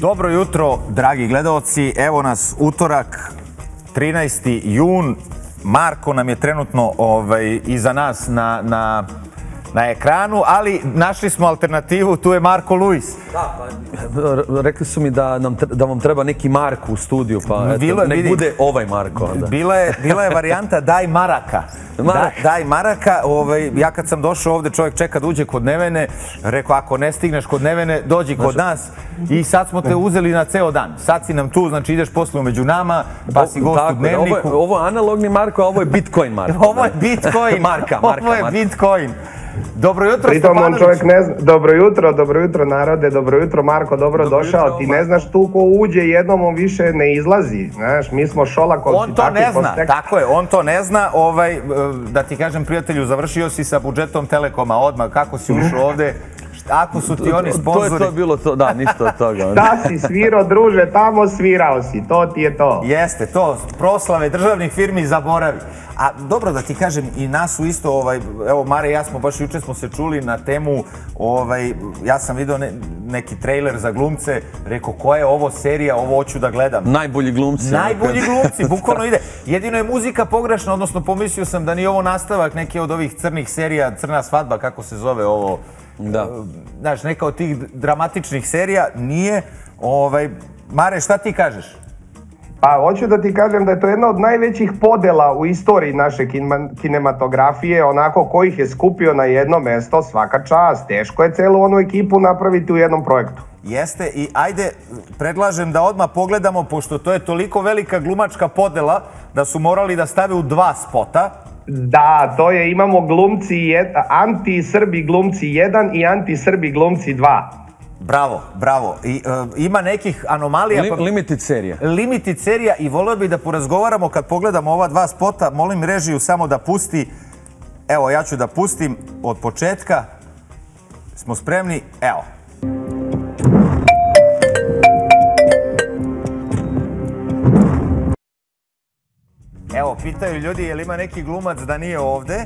Dobro jutro, dragi gledaoci. Evo nas utorak, 13. jun. Marko nam je trenutno iza nas na ekranu, ali našli smo alternativu, tu je Marko Louis. Rekli su mi da vam treba neki Marko u studiju, pa nek bude ovaj Marko. Bila je varijanta daj Maraka. Daj Maraka, ja kad sam došao ovde, čovjek čeka da uđe kod Nevene, rekao ako ne stigneš kod Nevene, dođi kod nas i sad smo te uzeli na ceo dan. Sad si nam tu, znači ideš posle među nama, pa si gost u Dnevniku. Ovo je analogni Marko, a ovo je Bitcoin Marko. Ovo je Bitcoin Marka. Ovo je Bitcoin. Dobro jutro, Stepanović. Dobro jutro, narode, dobro jutro, Marko, dobro došao. Ti ne znaš tu ko uđe jednom, on više ne izlazi. Znaš, mi smo Šolakovci. On to ne zna, tako je, on to ne zna. Da ti kažem, prijatelju, završio si sa budžetom Telekoma odmah. Kako si ušao ovde? Ako su ti oni sponzori... To je to bilo to, da, ništa od toga. Šta si svirao, druže, tamo svirao si, to ti je to. Jeste, to, proslave državnih firmi zaboravi. A dobro da ti kažem, i nas u isto, evo Mare i ja smo, baš juče smo se čuli na temu, ja sam vidio neki trailer za glumce, rekao koja je ovo serija, ovo hoću da gledam. Najbolji glumci. Najbolji glumci, bukvalno ide. Jedino je muzika pogrešna, odnosno pomislio sam da nije ovo nastavak neke od ovih crnih serija, crna svadba, kako se zove ovo. Znaš, neka od tih dramatičnih serija nije. Mare, šta ti kažeš? Pa, hoću da ti kažem da je to jedna od najvećih podela u istoriji naše kinematografije, onako kojih je skupio na jedno mesto, svaka čast. Teško je celu onu ekipu napraviti u jednom projektu. Jeste, i ajde, predlažem da odmah pogledamo, pošto to je toliko velika glumačka podela da su morali da stave u dva spota. Da, to je, imamo glumci, anti-Srbi glumci 1 i anti-Srbi glumci 2. Bravo, bravo. Ima nekih anomalija... Limited serija. Limited serija, i voleo bih da porazgovaramo kad pogledamo ova dva spota. Molim režiju samo da pusti. Evo, ja ću da pustim od početka. Smo spremni? Evo. Evo, pitaju ljudi je li ima neki glumac da nije ovde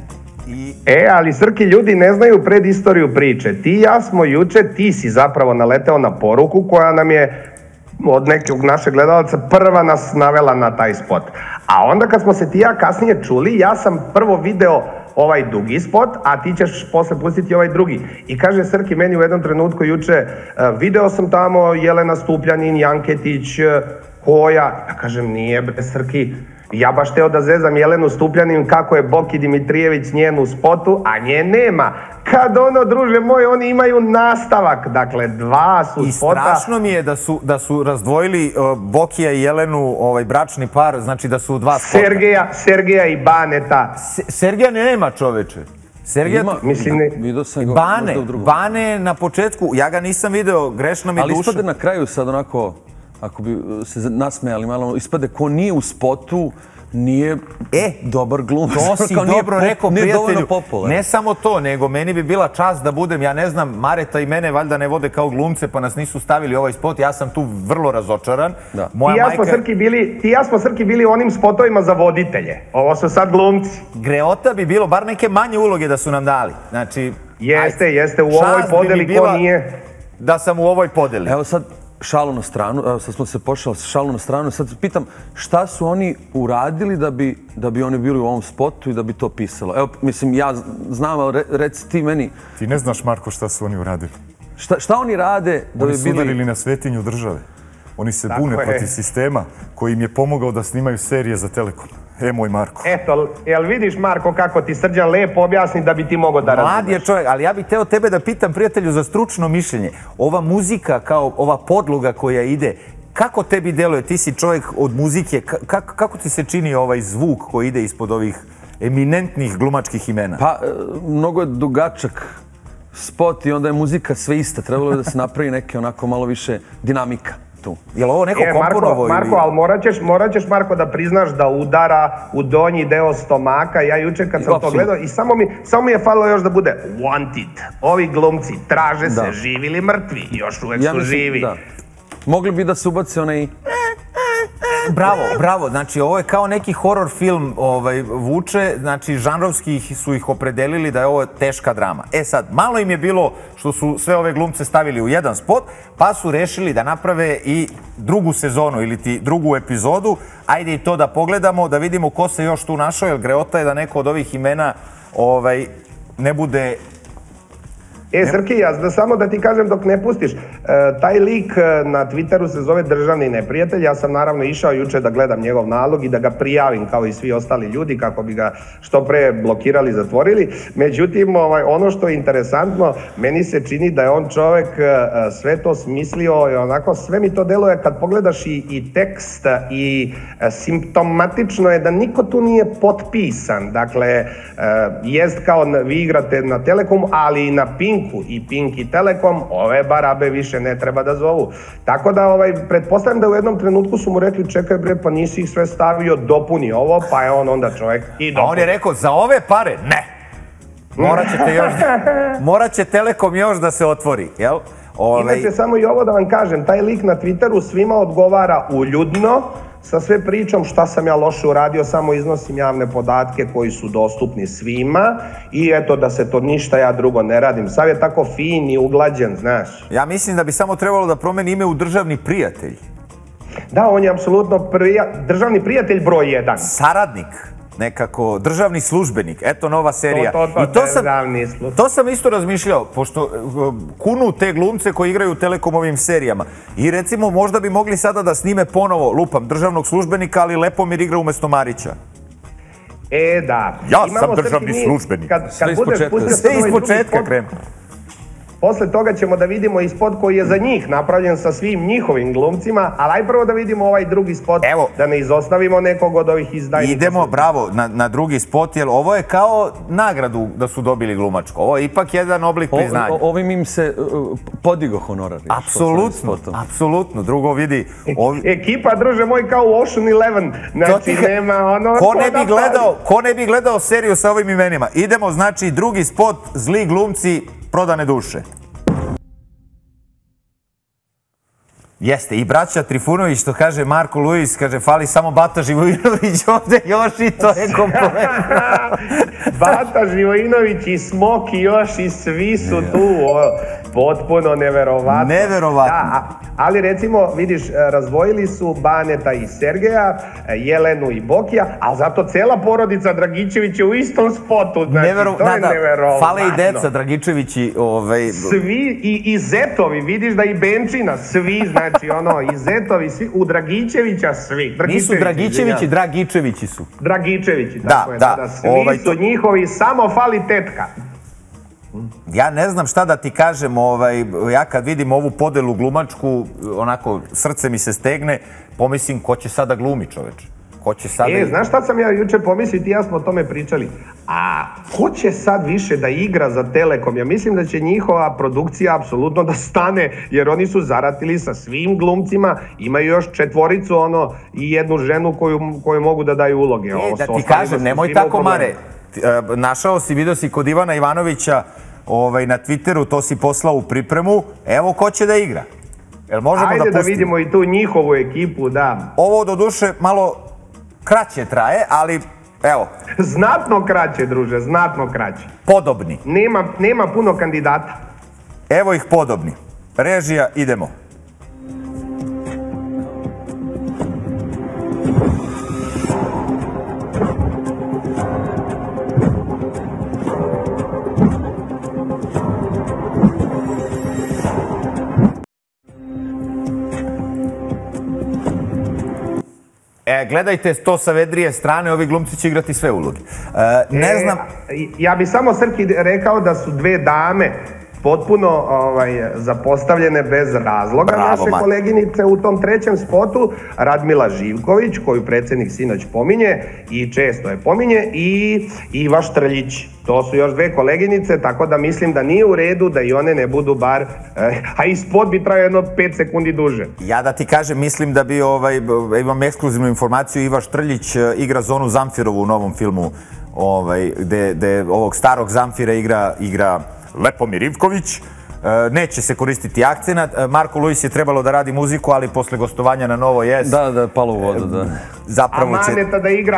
i... ali Srki, ljudi ne znaju predistoriju priče. Ti i ja smo juče, ti si zapravo naleteo na poruku koja nam je od nekog našeg gledalaca prva nas navela na taj spot. A onda kad smo se ti i ja kasnije čuli, ja sam prvo video ovaj dugi spot, a ti ćeš posle pustiti ovaj drugi. I kaže Srki meni u jednom trenutku juče, video sam tamo Jelena Stupljanin, Janketić, koja... Ja kažem, nije bre Srki... Ja baš teo da zezam Jelenu Stupljanin kako je Boki Dimitrijević njen u spotu, a nje nema. Kad ono, druže moj, oni imaju nastavak. Dakle, dva su spota. I strašno mi je da su razdvojili Bokija i Jelenu, bračni par, znači da su dva spota. Sergeja i Baneta. Sergeja nema, čoveče. Bane je na početku, ja ga nisam video, grešna mi duša. Ali ispade na kraju sad onako... Ako bi se nasmejali malo, ispade ko nije u spotu, nije dobar glumac. To si dobro rekao, prijatelju. Ne samo to, nego meni bi bila čast da budem, ja ne znam, Mareta i mene valjda ne vode kao glumce, pa nas nisu stavili ovaj spot, ja sam tu vrlo razočaran. Ti i ja smo, Srki, bili u onim spotovima za voditelje. Ovo su sad glumci. Greota bi bilo, bar neke manje uloge da su nam dali. Jeste, u ovoj podeli ko nije. Da sam u ovoj podeli. Evo sad, šalu na stranu, sad smo se pošali sa šalu na stranu, sad pitam šta su oni uradili da bi oni bili u ovom spotu i da bi to pisalo. Evo, mislim, ja znam, ali reci ti meni... Ti ne znaš, Marko, šta su oni uradili. Šta oni rade da bi bili... Oni su udarili na svetinju države. Oni se bune protiv sistema koji im je pomogao da snimaju serije za Telekom. Moj Marko. Eto, jel vidiš, Marko, kako ti Srđan lepo objasni da bi ti mogao da razumeš. Mlad je čovjek, ali ja bih teo tebe da pitam, prijatelju, za stručno mišljenje. Ova muzika, kao ova podloga koja ide, kako tebi deluje? Ti si čovjek od muzike. Kako ti se čini ovaj zvuk koji ide ispod ovih eminentnih glumačkih imena? Pa, mnogo je dugačak spot i onda je muzika sve ista. Trebalo je da se napravi neke onako malo više dinamika. Je li ovo neko komponovo? Marko, ali morat ćeš, Marko, da priznaš da udara u donji deo stomaka. Ja jučer kad sam to gledao i samo mi je falilo još da bude wanted. Ovi glumci traže se živi ili mrtvi. Još uvek su živi. Mogli bi da se ubaci onaj... Bravo, znači ovo je kao neki horror film vuče, znači žanrovski su ih opredelili da je ovo teška drama. E sad, malo im je bilo što su sve ove glumce stavili u jedan spot, pa su rešili da naprave i drugu sezonu ili ti drugu epizodu. Ajde i to da pogledamo, da vidimo ko se još tu našao, jer greota je da neko od ovih imena ne bude... Srki, samo da ti kažem dok ne pustiš, taj lik na Twitteru se zove Državni neprijatelj, ja sam naravno išao juče da gledam njegov nalog i da ga prijavim kao i svi ostali ljudi kako bi ga što pre blokirali, zatvorili, međutim ono što je interesantno, meni se čini da je on čovek sve to smislio i onako sve mi to deluje kad pogledaš i tekst i simptomatično je da niko tu nije potpisan, dakle jest kao vi igrate na Telekomu, ali i na Pinku i Pink i Telekom, ove barabe više ne treba da zovu. Tako da, pretpostavljam da u jednom trenutku su mu rekli čekaj bre, pa nisi ih sve stavio, dopuni ovo, pa je on onda čovjek i dopuni. A on je rekao, za ove pare, ne! Morat će Telekom još da se otvori, jel? Inače, samo i ovo da vam kažem, taj lik na Twitteru svima odgovara uljudno, sa sve pričom šta sam ja loše uradio, samo iznosim javne podatke koji su dostupni svima i eto da se to ništa ja drugo ne radim. Sav je tako fin i uglađen, znaš. Ja mislim da bi samo trebalo da promeni ime u Državni prijatelj. Da, on je apsolutno Državni prijatelj broj 1. Saradnik, nekako, državni službenik, eto nova serija. To sam isto razmišljao, pošto kunu te glumce koji igraju u Telekomovim serijama. I recimo možda bi mogli sada da snime ponovo, lupam, državnog službenika, ali Lepomir igra umesto Marića. E da. Ja sam državni službenik. Sve iz početka krenu. Posle toga ćemo da vidimo i spot koji je za njih napravljen sa svim njihovim glumcima, ali aj prvo da vidimo ovaj drugi spot, da ne izostavimo nekog od ovih izdajnika. Idemo, bravo, na drugi spot, jer ovo je kao nagradu da su dobili glumačko. Ovo je ipak jedan oblik priznanja. Ovim im se podigo honorar. Apsolutno, apsolutno. Drugo vidi... Ekipa, druže moj, kao u Ocean Eleven. Znači, nema ono... Ko ne bi gledao seriju sa ovim imenima? Idemo, znači, drugi spot, zli glumci... Prodane duše. Jeste, i braća Trifunović, što kaže Marko Louis, kaže, fali samo Bata Živojinović ovde još i to je komplet. Bata Živojinović i Smoki još i svi su tu, potpuno neverovatno. Neverovatno. Ali recimo, vidiš, razdvojili su Baneta i Sergeja, Jelenu i Bokija, ali zato cela porodica Dragičević je u istom spotu, znači to je neverovatno. Fale i deca Dragičevići. Svi i zetovi, vidiš da i Benčina, svi, znači, i zetovi, svi, u Dragičevića svi. Nisu Dragičevići, Dragičevići su. Dragičevići, tako je. Svi su njihovi, samo fali tetka. Ja ne znam šta da ti kažem, ja kad vidim ovu podelu glumačku, onako, srce mi se stegne, pomislim ko će sada glumi, čoveče. Znaš šta sam ja juče pomislio, ti ja smo o tome pričali, a ko će sad više da igra za Telekom? Ja mislim da će njihova produkcija apsolutno da stane, jer oni su zaratili sa svim glumcima, imaju još četvoricu i jednu ženu koju mogu da daju uloge. Da ti kažem, nemoj tako mare, našao si, video si kod Ivana Ivanovića na Twitteru, to si poslao u pripremu, evo ko će da igra. Ajde da vidimo i tu njihovu ekipu, da. Ovo doduše malo... Kraće traje, ali evo. Znatno kraće, druže, znatno kraće. Podobni. Nema puno kandidata. Evo ih podobni. Režija, idemo. Gledajte to sa vedrije strane, ovi glumci će igrati sve uloge. Ne znam... Ja bi samo Srki rekao da su dve dame potpuno zapostavljene bez razloga naše koleginice u tom trećem spotu, Radmila Živković, koju predsjednik sinoć pominje i često je pominje, i Iva Štrljić. To su još dve koleginice, tako da mislim da nije u redu da i one ne budu bar, a i spot bi trajao jedno 5 sekundi duže. Ja da ti kažem, mislim da bi, imam ekskluzivnu informaciju, Iva Štrljić igra zonu Zamfirovu u novom filmu, gde ovog starog Zamfira igra Lepomir Ivković, Neće se koristiti akcenat. Marko Louis je trebalo da radi muziku, ali posle gostovanja na Novo Jes... Da, da, palo u vodu, da. Zapravo će...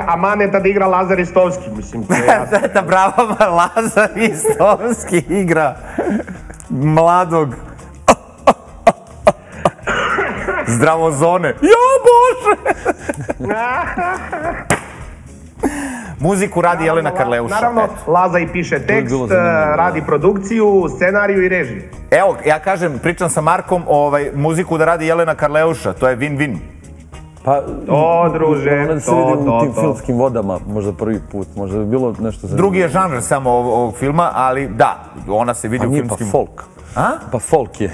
A Maneta da igra Lazar Ristovski, mislim. Da, bravo, Lazar Ristovski igra mladog... zdravozone. Jo, Bože! Muziku radi Jelena Karleuša. Naravno, Laza i piše tekst, radi produkciju, scenariju i režiju. Evo, ja kažem, pričam sa Markom, muziku da radi Jelena Karleuša, to je win-win. Pa, to, druže, to, to, to. Ona se vidi u tim filmskim vodama, možda prvi put, možda bi bilo nešto zanimljivo. Drugi je žanr samo ovog filma, ali da, ona se vidi u filmskim... Pa folk. A? Pa folk je.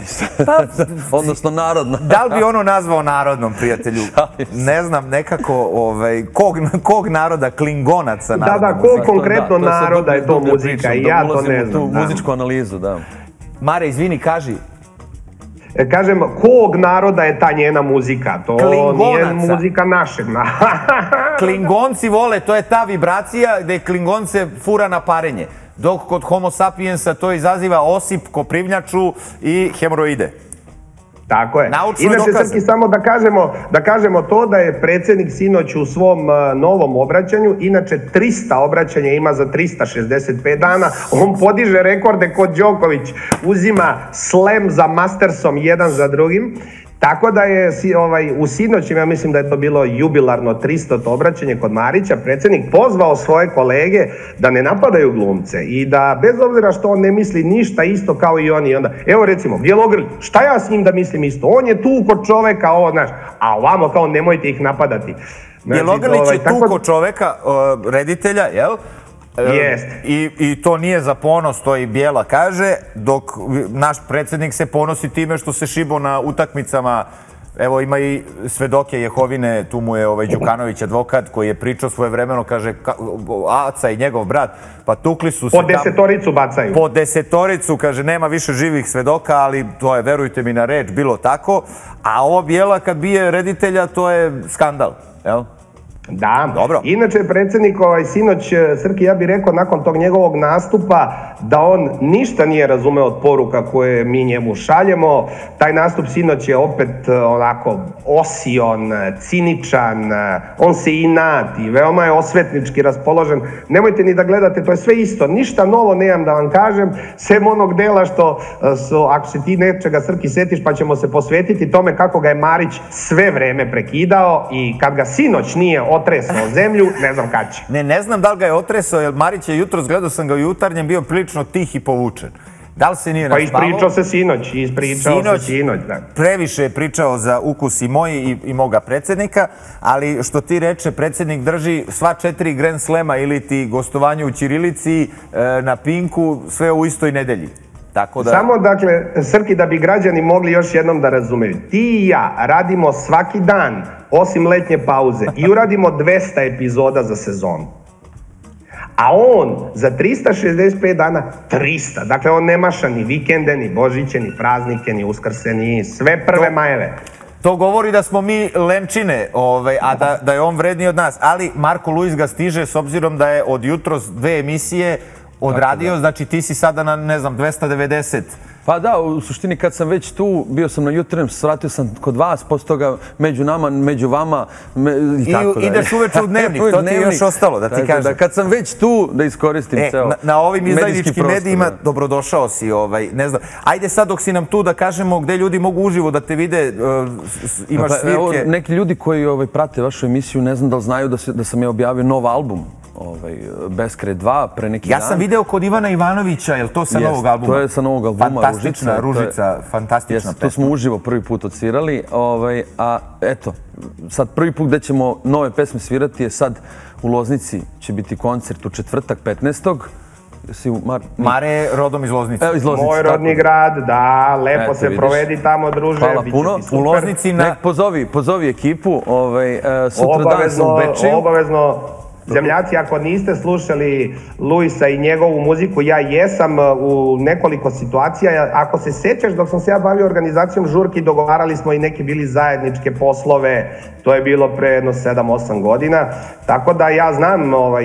Odnosno narodno. Da li bi ono nazvao narodnom, prijatelju? Ne znam, nekako, kog naroda, Klingonaca naroda. Da, da, kog konkretno naroda je to muzika i ja to ne znam. Da, ulazimo u tu muzičku analizu, da. Mare, izvini, kaži. Kažem, kog naroda je ta njena muzika? To nije muzika našeg. Klingonci vole, to je ta vibracija gde Klingonce fura na parenje. Dok kod homo sapiensa to izaziva osip, koprivnjaču i hemoroide. Tako je. Inače, Srki, samo da kažemo to da je predsjednik sinoć u svom novom obraćanju, inače 300 obraćanja ima za 365 dana, on podiže rekorde kod Đoković, uzima slam za Mastersom jedan za drugim. Tako da je u sinoćim, ja mislim da je to bilo jubilarno 300. obraćanje kod Marića, predsjednik pozvao svoje kolege da ne napadaju glumce i da bez obzira što on ne misli ništa isto kao i oni. Evo recimo, Bjelogrlić, šta ja s njim da mislim isto? On je tu kod čoveka, a ovamo kao nemojte ih napadati. Bjelogrlić je tu kod čoveka, reditelja, jel? I to nije za ponos, to i Bijela kaže, dok naš predsjednik se ponosi time što se šibo na utakmicama. Evo, ima i svedoke Jehovine, tu mu je Đukanović advokat koji je pričao svojevremeno, kaže Aca i njegov brat, pa tukli su se... Po desetoricu bacaju. Po desetoricu, kaže, nema više živih svedoka, ali to je, verujte mi na reč, bilo tako. A ovo Bijela kad bije reditelja, to je skandal, jel? Da, inače predsjednik sinoć, Srki, ja bih rekao nakon tog njegovog nastupa da on ništa nije razumeo od poruka koje mi njemu šaljemo. Taj nastup sinoć je opet onako osion, ciničan, on se inati, veoma je osvetnički raspoložen. Nemojte ni da gledate, to je sve isto, ništa novo nemam da vam kažem, sem onog dela što ako se ti nečega, Srki, setiš pa ćemo se posvetiti tome kako ga je Marić sve vreme prekidao i kad ga sinoć nije otresao zemlju, ne znam kada će. Ne znam da li ga je otresao, jer Marić je jutro, gledao sam ga u Jutarnjem, bio prilično tih i povučen. Da li se nije naspavao? Pa ispričao se sinoć, da. Previše je pričao za ukus i moji i moga predsjednika, ali što ti reče, predsjednik drži sva 4 Grand Slema ili ti gostovanje u Ćirilici, na Pinku, sve u istoj nedelji. Samo, dakle, Srki, da bi građani mogli još jednom da razumeju. Ti i ja radimo svaki dan, osim letnje pauze, i uradimo 200 epizoda za sezonu. A on za 365 dana 300. Dakle, on ne maša ni vikende, ni Božiće, ni praznike, ni Uskrse, ni sve prve majeve. To govori da smo mi lemčine, a da je on vredniji od nas. Ali Marko Louis ga stiže s obzirom da je od jutros 2 emisije odradio, znači ti si sada na, ne znam, 290. Pa da, u suštini kad sam već tu, bio sam na Jutarnjem, svratio sam kod vas, posle toga među nama, među vama. I ideš uveče u Dnevnik, to ti je još ostalo, da ti kažem. Kad sam već tu, da iskoristim ceo medijski prostor. Na ovim izdajničkim medijima dobrodošao si, ne znam. Ajde sad dok si nam tu da kažemo gde ljudi mogu uživo da te vide, imaš svirke. Neki ljudi koji prate vašu emisiju, ne znam da li znaju da sam ja objavio nov album. Beskre 2 pre neki dan. Ja sam video kod Ivana Ivanovića, je li to sa novog albuma? To je sa novog albuma. Fantastična Ružica, fantastična. To smo uživo prvi put odsvirali. A eto, sad prvi put gde ćemo nove pesme svirati je sad u Loznici, će biti koncert u četvrtak 15. Mare je rodom iz Loznice. Moj rodni grad, da, lepo se provedi tamo, druže. Hvala puno. U Loznici na... Nek pozovi ekipu, sutra dan sam u Bečeju. Obavezno... Zemljaci, ako niste slušali Louisa i njegovu muziku, ja jesam u nekoliko situacija. Ako se sećaš, dok sam se ja bavio organizacijom žurki, dogovarali smo i neke bili zajedničke poslove. To je bilo pre jedno 7-8 godina. Tako da ja znam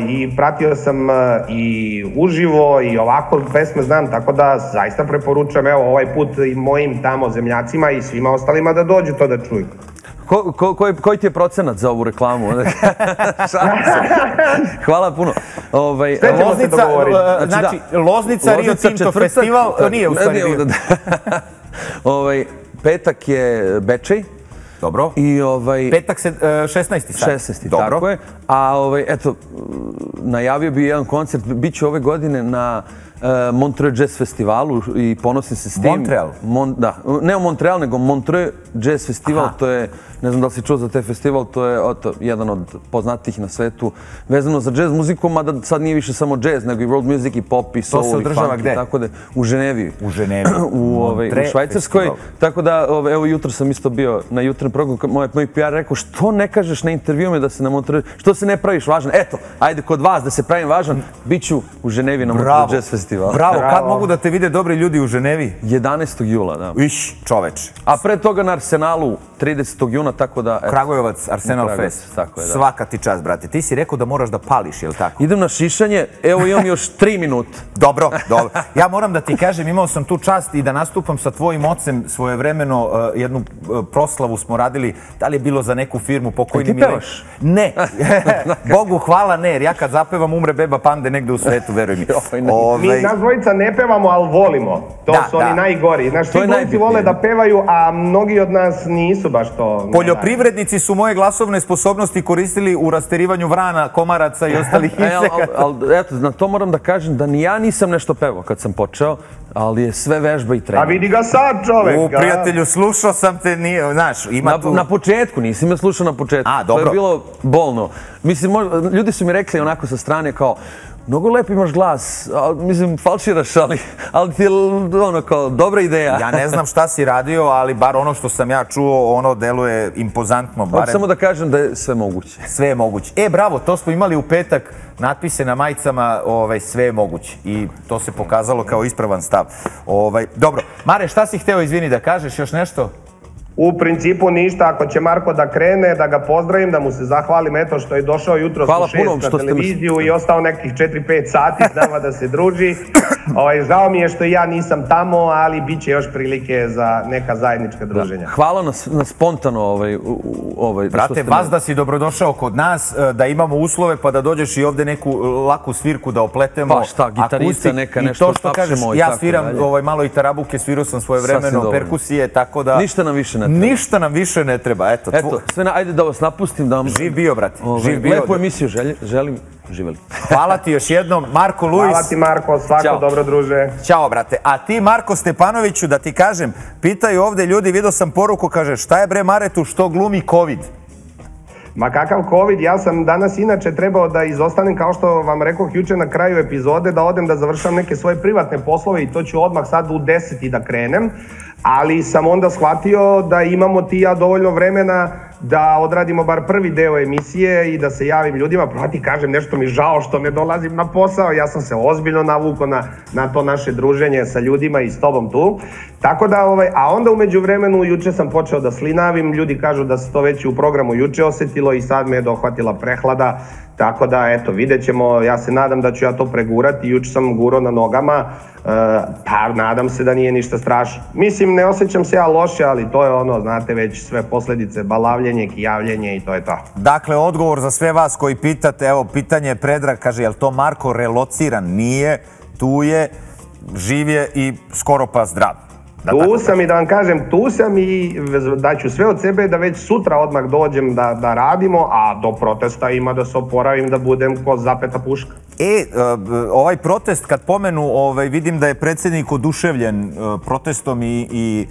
i pratio sam i uživo i ovako pesme znam. Tako da zaista preporučam ovaj put i mojim tamo zemljacima i svima ostalima da dođu to da čuju. Koji ti je procenat za ovu reklamu? Hvala puno. Sve ćemo se dogovoriti. Znači, Loznica, Rio Tinto festival, to nije u stvari bio. Petak je Bečej. Dobro. Petak 16. Tako je. A eto, najavio bi jedan koncert, bit će ove godine na Montreux Jazz festivalu i ponosim se s tim. Montreal? Da, ne o Montreal, nego Montreux Jazz festival, to je, ne znam da li si čuo za taj festival, to je jedan od poznatijih na svetu, vezano za jazz muziku, mada sad nije više samo jazz, nego i world music i pop i soul i funk. To se održava gde? U Ženevi. U Ženevi. U Švajcarskoj. Tako da, evo jutro sam isto bio na jutren programu, moj PR rekao, što ne kažeš na intervjume da se na Montreux, što se ne praviš važan? Eto, ajde kod vas da se pravim važan, bit ću u Ženevi na Montreux Jazz festival. Bravo, kad mogu da te vide dobri ljudi u Ženevi? 11. jula, da. Iš, čoveč. A pre toga na Arsenalu 30. juna, tako da... Kragovac, Arsenal Fest. Tako je, da. Svaka ti čast, brate. Ti si rekao da moraš da pališ, je li tako? Idem na šišanje, evo imam još 3 minuta. Dobro, dobro. Ja moram da ti kažem, imao sam tu čast i da nastupam sa tvojim ocem svojevremeno, jednu proslavu smo radili, da li je bilo za neku firmu pokojni Miloš? Ti pevaš? Ne. Bogu hvala, ne, jer ja kad zapevam umre beba pande negde u svetu, veruj mi. Mi nas dvojica ne pevamo, ali volimo. To su oni najgori. Znaš, svi glumci vole da pevaju, a mnogi od nas nisu baš to. Poljoprivrednici su moje glasovne sposobnosti koristili u rasterivanju vrana, komaraca i ostalih insekata. Eto, na to moram da kažem da ni ja nisam nešto pevao kad sam počeo, ali je sve vežba i trening. A vidi ga sad, čovek! U, prijatelju, slušao sam te, nije, znaš, ima tu... Na početku, nisam me slušao na početku. A, dobro. To je bilo bolno. Mislim, ljudi su mi rekli onako sa strane kao, mnogo lepo imaš glas, mislim, falširaš, ali ti je ono kao dobra ideja. Ja ne znam šta si radio, ali bar ono što sam ja čuo, ono deluje impozantno. Samo da kažem da je sve moguće. Sve je moguće. E, bravo, to smo imali u petak, natpise na majicama, sve je moguće. I to se pokazalo kao ispravan stav. Dobro, Mare, šta si hteo, izvini, da kažeš još nešto? U principu ništa, ako će Marko da krene, da ga pozdravim, da mu se zahvalim, eto što je došao jutros u 6 na televiziju i ostao nekih 4-5 sati s nama da se druži. Žao mi je što ja nisam tamo, ali bit će još prilike za neka zajednička druženja. Hvala na spontano. Brate, vas da si dobrodošao kod nas, da imamo uslove pa da dođeš i ovde neku laku svirku da opletemo. Pa šta, gitarista neka nešto tapšemo. Ja sviram malo i tarabuke, svirao sam svojevremeno perkusije, tako da... Ništa nam više ne treba. Ništa nam više ne treba, eto. Eto, sve na, ajde da vas napustim, da vam... Živ bio, brate, živ bio. Lepo emisiju, želim, živeli. Hvala ti još jednom, Marko Louis. Hvala ti, Marko, svako dobro, druže. Ćao, brate. A ti, Marko Stepanoviću, da ti kažem, pitaju ovde ljudi, vidio sam poruku, kaže, šta je bre Maretu, što glumi COVID? Ma kakav COVID, ja sam danas inače trebao da izostanem, kao što vam rekao juče na kraju epizode, da odem da završam neke svoje privatne poslove i to ću odmah sad u 10 da krenem, ali sam onda shvatio da imamo ti i ja dovoljno vremena da odradimo bar prvi deo emisije i da se javim ljudima, pa ti kažem nešto mi žao što ne dolazim na posao, ja sam se ozbiljno navukao na to naše druženje sa ljudima i s tobom tu, tako da, a onda umeđu vremenu juče sam počeo da slinavim, ljudi kažu da se to već u programu juče osetilo i sad me je dohvatila prehlada, tako da, eto, vidjet ćemo, ja se nadam da ću ja to pregurati, juče sam gurao na nogama, pa nadam se da nije ništa strašno. Mislim, ne osjećam se ja loše, ali to je ono, znate već sve posledice, balavljenje, kijavljenje i to je to. Dakle, odgovor za sve vas koji pitate, evo, pitanje je Predrag, kaže, je li to Marko relociran? Nije, tu je, živ je i skoro pa zdrav. Tu sam i da vam kažem, tu sam i daću sve od sebe da već sutra odmah dođem da radimo, a do protesta ima da se oporavim, da budem ko zapeta puška. E, ovaj protest kad pomenu, vidim da je predsednik oduševljen protestom i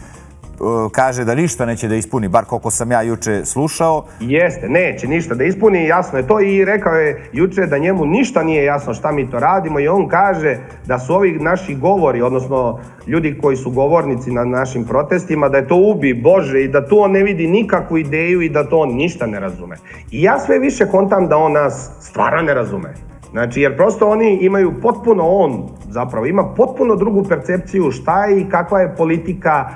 kaže da ništa neće da ispuni, bar koliko sam ja juče slušao. Jeste, neće ništa da ispuni, jasno je to, i rekao je juče da njemu ništa nije jasno šta mi to radimo, i on kaže da su ovi naši govori, odnosno ljudi koji su govornici na našim protestima, da je to ubi Bože i da tu on ne vidi nikakvu ideju i da to on ništa ne razume. I ja sve više kontam da on nas stvarno ne razume. Znači, jer prosto oni imaju potpuno, on zapravo ima potpuno drugu percepciju šta je i kakva je politika,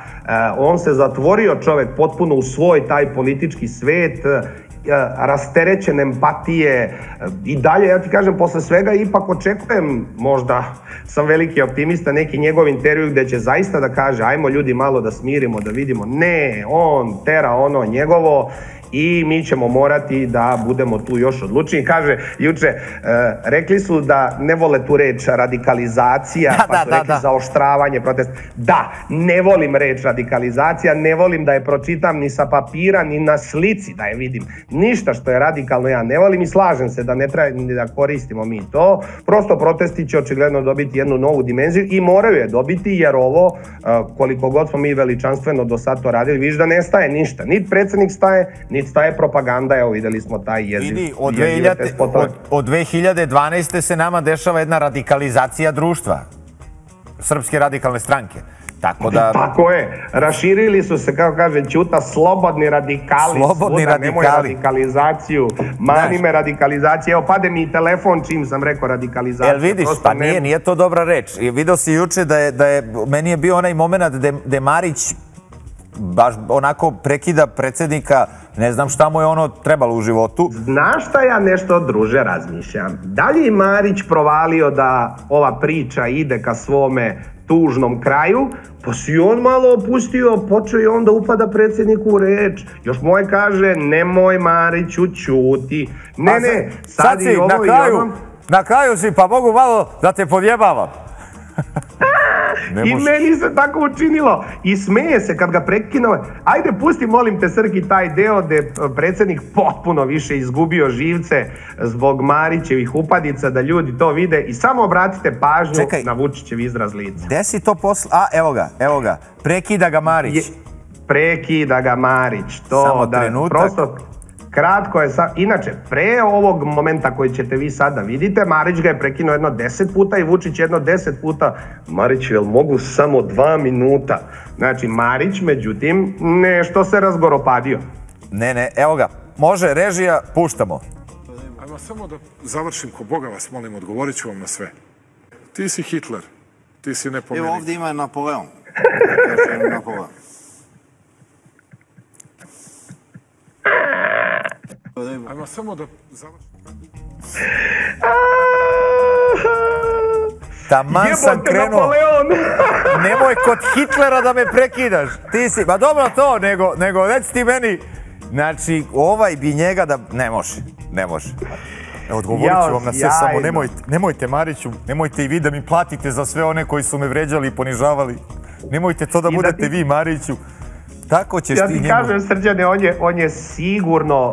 on se zatvorio čovek potpuno u svoj taj politički svet, rasterećen empatije i dalje, ja ti kažem, posle svega ipak očekujem, možda sam veliki optimista, neki njegov intervju gde će zaista da kaže ajmo ljudi malo da smirimo, da vidimo, ne, on tera ono njegovo i mi ćemo morati da budemo tu još odlučni. Kaže, juče, rekli su da ne vole tu reč radikalizacija, pa su rekli zaoštravanje protesta. Da, ne volim reč radikalizacija, ne volim da je pročitam ni sa papira, ni na slici da je vidim. Ništa što je radikalno ja ne volim i slažem se da ne treba ni da koristimo mi to. Prosto protesti će očigledno dobiti jednu novu dimenziju i moraju je dobiti, jer ovo, koliko god smo mi veličanstveno do sad to radili, viš da ne staje ništa. Niti predsednik staje, niti staje propaganda, evo videli smo taj jeziv. Od 2012. se nama dešava jedna radikalizacija društva, Srpske radikalne stranke. Tako je, raširili su se, kako kaže Ćuta, slobodni radikali, svuda, nemoj radikalizaciju, mani me radikalizacija, evo pade mi telefon čim sam rekao radikalizacija. Jel vidiš, pa nije to dobra reč. Video si juče da je, meni je bio onaj moment gde Marić baš onako prekida predsednika, ne znam šta mu je ono trebalo u životu. Znaš šta ja nešto, druže, razmišljam? Da li je Marić provalio da ova priča ide ka svome tužnom kraju, pa si on malo opustio, počeo i onda upada predsedniku u reč. Još moje kaže, nemoj Mariću, ćuti. Ne, sad si na kraju, na kraju si, pa mogu malo da te povjebavam. I meni se tako učinilo. I smeje se kad ga prekinao. Ajde, pusti, molim te, Srki, taj deo gde je predsednik potpuno više izgubio živce zbog Marićevih upadica, da ljudi to vide. I samo obratite pažnju na Vučićev izraz lica. Gde si to posla... A, evo ga. Prekida ga Marić. Samo trenutak. Kratko je, inače, pre ovog momenta koji ćete vi sada vidite, Marić ga je prekinuo jedno 10 puta i Vučić jedno 10 puta. Marić, jel mogu samo 2 minuta? Znači, Marić, međutim, nešto se razgoropadio. Ne, evo ga, može, režija, puštamo. Ajmo samo da završim, ko Boga vas molim, odgovorit ću vam na sve. Ti si Hitler, ti si nepomenik. Evo, ovdje ima Napoleon. Napoleon. Ajmo samo da završim. Taman sam krenuo. Nemoj kod Hitlera da me prekidaš. Ti si, ba dobro to, nego reci ti meni. Znači, ovaj bi njega da... Ne može. Odgovorit ću vam na sve, samo nemojte, Mariću, nemojte i vi da mi platite za sve one koji su me vređali i ponižavali. Nemojte to da budete vi, Mariću. Tako ćeš ti njemu... Ja ti kažem, Srđane, on je sigurno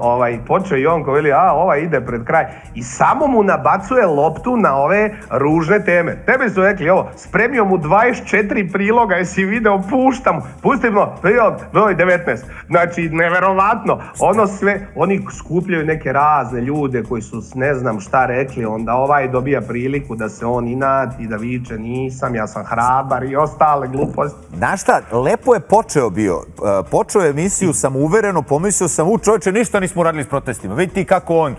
počeo i on ko veli, a, ova ide pred kraj. I samo mu nabacuje loptu na ove ružne teme. Tebi su rekli, ovo, spremio mu 24 priloga, jesi video, pušta mu, pustimo, prilog, broj 19. Znači, neverovatno. Ono sve, oni skupljaju neke razne ljude koji su ne znam šta rekli, onda ovaj dobija priliku da se on inati, da viče, nisam, ja sam hrabar i ostale gluposti. Znaš šta, lepo je počeo bio. Počeo je emisiju, sam uvereno, pomislio sam, čovječe, ništa nismo radili s protestima. Vidi ti kako on,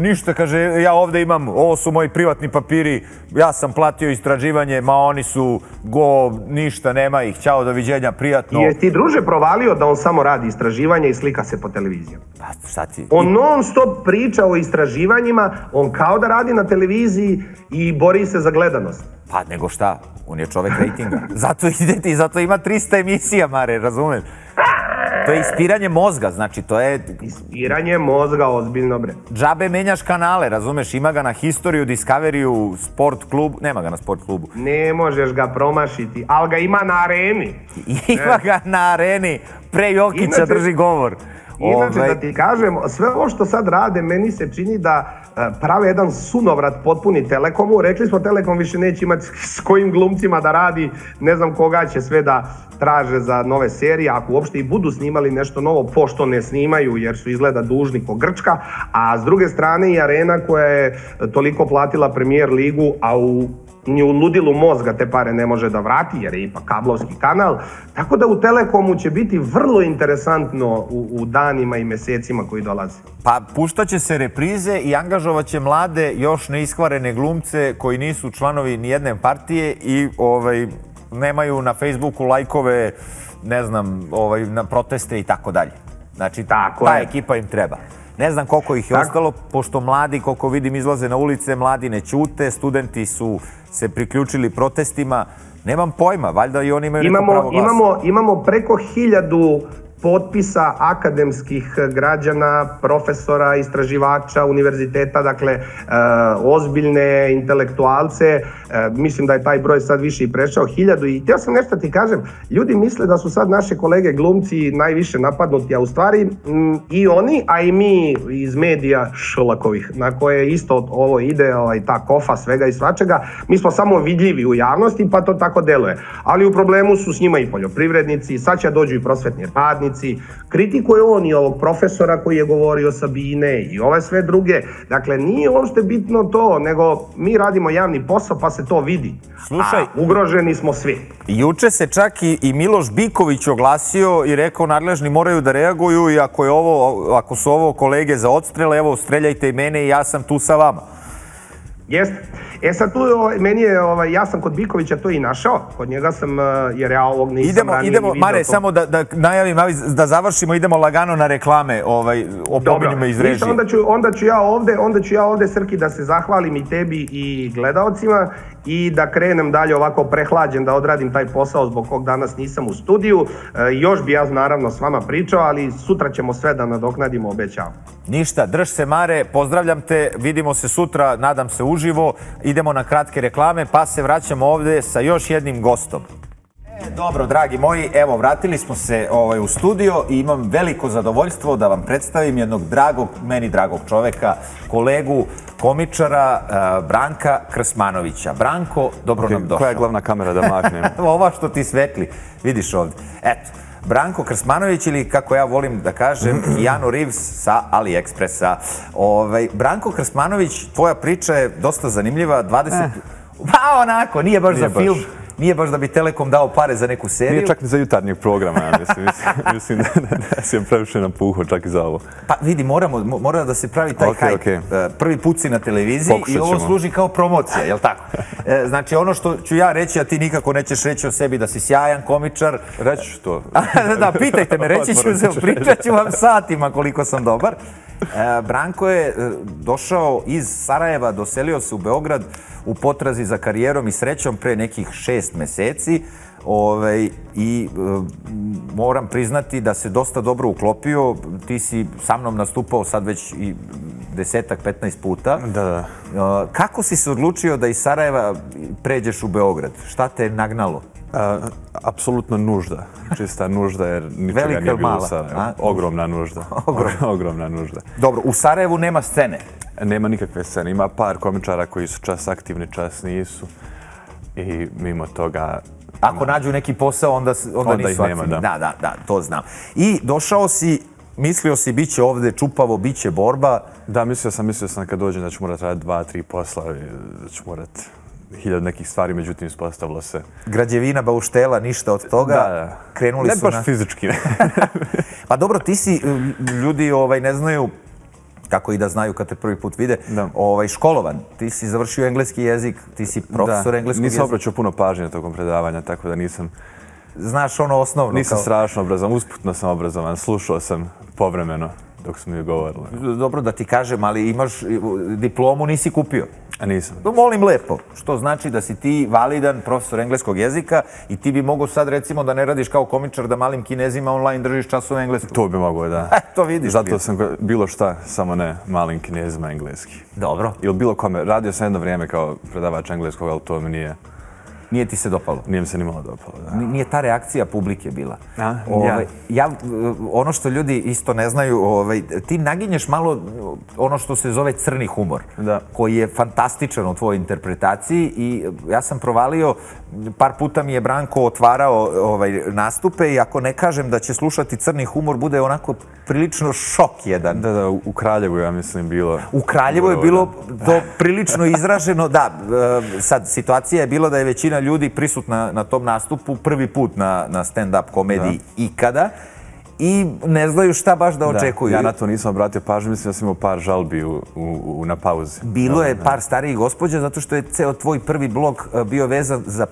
ništa, kaže, ja ovde imam, ovo su moji privatni papiri, ja sam platio istraživanje, ma oni su, go, ništa, nema ih, ćao, doviđenja, prijatno. Jesi ti, druže, provalio da on samo radi istraživanje i slika se po televizijama? Pa, šta ti? On non stop priča o istraživanjima, on kao da radi na televiziji i bori se za gledanost. Pa, nego šta? On je čovek rejtinga. Zato idete i zato ima 300 emisija, Mare, razumem? To je ispiranje mozga, znači, to je... Ispiranje mozga, ozbiljno, bre. Džabe menjaš kanale, razumeš? Ima ga na Historiju, Discoveryju, Sport klubu. Nema ga na Sport klubu. Ne možeš ga promašiti, ali ga ima na Areni. Ima ga na Areni. Pre Jokića drži govor. Inače, da ti kažem, sve ovo što sad rade, meni se čini da prave jedan sunovrat potpuni Telekomu. Rekli smo, Telekom više neće imati s kojim glumcima da radi, ne znam koga će sve da traže za nove serije, ako uopšte i budu snimali nešto novo, pošto ne snimaju, jer su izgleda dužni ko Grčka, a s druge strane i Arena koja je toliko platila Premier ligu, a ni u ludilu mozga te pare ne može da vrati, jer je ipak kablovski kanal. Tako da u Telekomu će biti vrlo interesantno u danima i mesecima koji dolaze. Pa puštaće se reprize i angažovaće mlade, još neiskvarene glumce koji nisu članovi nijedne partije i nemaju na Facebooku lajkove, ne znam, na proteste i tako dalje. Znači, ta ekipa im treba. Ne znam koliko ih je ostalo, pošto mladi, koliko vidim, izlaze na ulice, mladi ne ćute, studenti su se priključili protestima. Nemam pojma, valjda i oni imaju neko pravo glasa. Imamo preko 1000 potpisa akademskih građana, profesora, istraživača, univerziteta, dakle, ozbiljne intelektualce. Mislim da je taj broj sad više i prešao 1000. I htio sam nešto ti kažem, ljudi misle da su sad naše kolege glumci najviše napadnuti, a u stvari i oni, a i mi iz medija Šolakovih, na koje isto ovo ide, ta kofa svega i svačega, mi smo samo vidljivi u javnosti, pa to tako deluje. Ali u problemu su s njima i poljoprivrednici, sad će dođu i prosvetni radnici, kritikuje on i ovog profesora koji je govorio Sabine i ove sve druge. Dakle, nije uopšte bitno to, nego mi radimo javni posao pa se to vidi. A ugroženi smo svi. Juče se čak i Miloš Biković oglasio i rekao nadležni moraju da reaguju i ako su ovo kolege za odstrele, evo streljajte i mene i ja sam tu sa vama. Jeste. E sad tu, meni je, ja sam kod Bikovića to i našao, kod njega sam, jer ja ovog nisam ranije vidio to. Idemo, Mare, samo da najavim, da završimo, idemo lagano na reklame, opominjima iz režije. Onda ću ja ovde, Srki, da se zahvalim i tebi i gledaocima i da krenem dalje ovako prehlađen, da odradim taj posao zbog kog danas nisam u studiju. Još bi ja naravno s vama pričao, ali sutra ćemo sve da nadoknadimo, obećavam. Ništa, drž se, Mare, pozdravljam te, vidimo se sutra, nadam se uživo. Idemo na kratke reklame, pa se vraćamo ovde sa još jednim gostom. Dobro, dragi moji, evo, vratili smo se u studio i imam veliko zadovoljstvo da vam predstavim jednog meni dragog čoveka, kolegu, komičara, Branka Krsmanovića. Branko, dobro nam došao. Koja je glavna kamera da maknem? Ova što ti svetli, vidiš ovde. Eto, Branko Krsmanović ili, kako ja volim da kažem, Keanu Reeves sa AliExpressa. Branko Krsmanović, tvoja priča je dosta zanimljiva, 20... Pa onako, nije baš za film. Nije baš da bi Telekom dao pare za neku seriju. Nije čak ni za jutarnjeg programa, ja mislim da si je previše napuhao čak i za ovo. Pa vidi, mora da se pravi taj hype. Prvi put si na televiziji i ovo služi kao promocija, jel' tako? Znači, ono što ću ja reći, a ti nikako nećeš reći o sebi da si sjajan komičar. Reći ću to. Da, pitajte me, reći ću se, pričat ću vam satima koliko sam dobar. Branko je došao iz Sarajeva, doselio se u Beograd u potrazi za karijerom i srećom pre nekih 6 meseci i moram priznati da se dosta dobro uklopio. Ti si sa mnom nastupao sad već i 10-15 puta. Kako si se odlučio da iz Sarajeva pređeš u Beograd? Šta te je nagnalo? Apsolutno nužda, čista nužda, jer ničega nije bilo u Sarajevu. Ogromna nužda. Dobro, u Sarajevu nema scene? Nema nikakve scene, ima par komičara koji su čas aktivni, čas nisu i mimo toga... Ako nađu neki posao, onda nisu aktivni. Da, to znam. I došao si, mislio si bit će ovde čupavo, bit će borba. Da, mislio sam kad dođem da ću morat raditi 2-3 posla, da ću morat... 1000 nekih stvari, međutim, ispostavilo se. Građevina, bauštela, ništa od toga. Da, krenuli su na... Ne baš fizički. Pa dobro, ti si, ljudi ne znaju, kako i da znaju kad te prvi put vide, školovan. Ti si završio engleski jezik, ti si profesor engleskog jezika. Nisam obraćao puno pažnje tokom predavanja, tako da nisam... Znaš ono osnovno? Nisam strašno obrazovan, usputno sam obrazovan, slušao sam povremeno dok su mi govorili. Dobro da ti kažem, ali imaš diplomu, nisi kupio. Nisam. Molim lepo, što znači da si ti validan profesor engleskog jezika i ti bi mogo sad recimo da ne radiš kao komičar da malim Kinezima online držiš časove engleskog. To bi mogo, da. To vidiš. Zato sam bilo šta, samo ne malim Kinezima engleski. Dobro. Ili bilo kome, radio sam jedno vrijeme kao predavač engleskog, ali to mi nije... Nije ti se dopalo? Nije mi se ni malo dopalo, da. Nije ta reakcija publike bila. Ono što ljudi isto ne znaju, ti naginješ malo ono što se zove crni humor, koji je fantastičan u tvojoj interpretaciji i ja sam provalio, par puta mi je Branko otvarao nastupe i ako ne kažem da će slušati crni humor, bude onako prilično šok jedan. Da, u Kraljevu ja mislim bilo. U Kraljevu je bilo to prilično izraženo, da, sad situacija je bila da je većina ljudi prisutna na tom nastupu prvi put na stand-up komediji ikada i ne znaju šta baš da očekuju. Ja na to nisam obratio pažnju, mislim da sam imao par žalbi na pauzi. Bilo je par starijih gospođa zato što je ceo tvoj prvi blog bio vezan za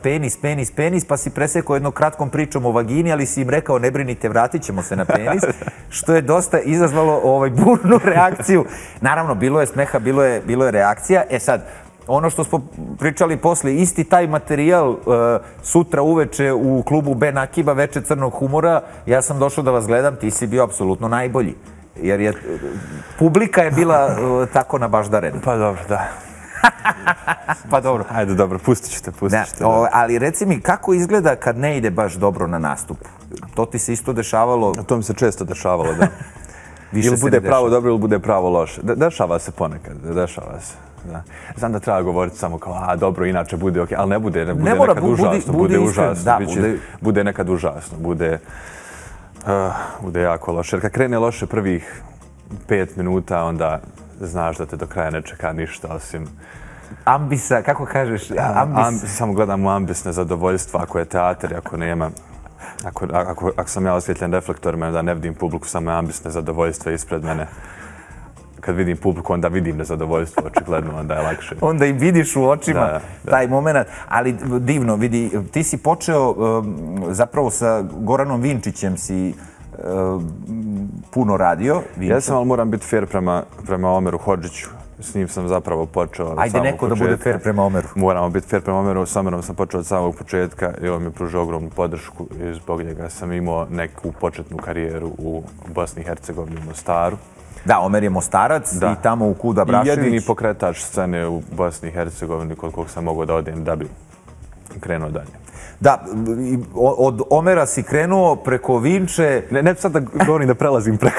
penis, pa si presekao jednom kratkom pričom o vagini, ali si im rekao ne brinite, vratit ćemo se na penis, što je dosta izazvalo burnu reakciju. Naravno, bilo je smeha, bilo je reakcija. E sad, ono što smo pričali posle, isti taj materijal sutra uveče u klubu Ben Akiba, veče crnog humora, ja sam došao da vas gledam, ti si bio apsolutno najbolji. Jer publika je bila tako nabaždarena. Pa dobro, da. Pa dobro. Ajde, dobro, pustit ću te. Ali reci mi, kako izgleda kad ne ide baš dobro na nastup? To ti se isto dešavalo? To mi se često dešavalo, da. Ili bude pravo dobro, ili bude pravo loše. Dešava se ponekad, dešava se. Znam da treba govoriti samo kao, a dobro, inače bude ok, ali ne bude nekad užasno, bude užasno, bude nekad užasno, bude jako loše. Jer kad krene loše prvih 5 minuta, onda znaš da te do kraja ne čeka ništa, osim... Ambisa, kako kažeš? Samo gledam u ambis nezadovoljstva, ako je teater, ako nema... Ako sam ja osvjetljen reflektorima, onda ne vidim publiku, samo je ambis nezadovoljstva ispred mene. Kad vidim publiku, onda vidim nezadovoljstvo, očigledno, onda je lakše. Onda i vidiš u očima taj moment. Ali divno, vidi, ti si počeo zapravo sa Goranom Vinčićem si puno radio. Ja sam, ali moram biti fair prema Omeru Hodžiću. S njim sam zapravo počeo od samog početka. Ajde neko da bude fair prema Omeru. Moramo biti fair prema Omeru. S Omerom sam počeo od samog početka i on mi pružio ogromnu podršku i zbog njega sam imao neku početnu karijeru u Bosni i Hercegovini, u Mostaru. Da, Omer je Mostarac i tamo u Kuda Brašević. I jedini pokretač scene u Bosni i Hercegovini kod kog sam mogao da odem da bi krenuo dalje. Da, od Omera si krenuo preko Vinče... Ne bi sad da govorim da prelazim preko...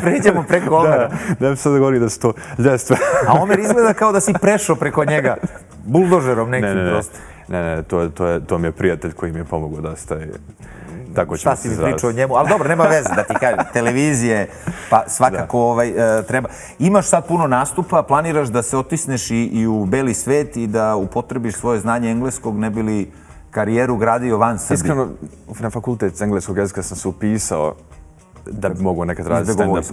Pređemo preko Omera. Ne bi sad da govorim da su to ljestve. A Omer izgleda kao da si prešao preko njega. Buldožerom nekim prosto. Ne, to mi je prijatelj koji mi je pomogao da staje... Šta si mi pričao o njemu, ali dobro, nema veze da ti kažem, televizije, pa svakako treba. Imaš sad puno nastupa, planiraš da se otisneš i u beli svet i da upotrebiš svoje znanje engleskog, ne bi li karijeru gradio van Srbije? Iskreno, na fakultet engleskog jezika sam se upisao da bi mogo nekad raditi stand-up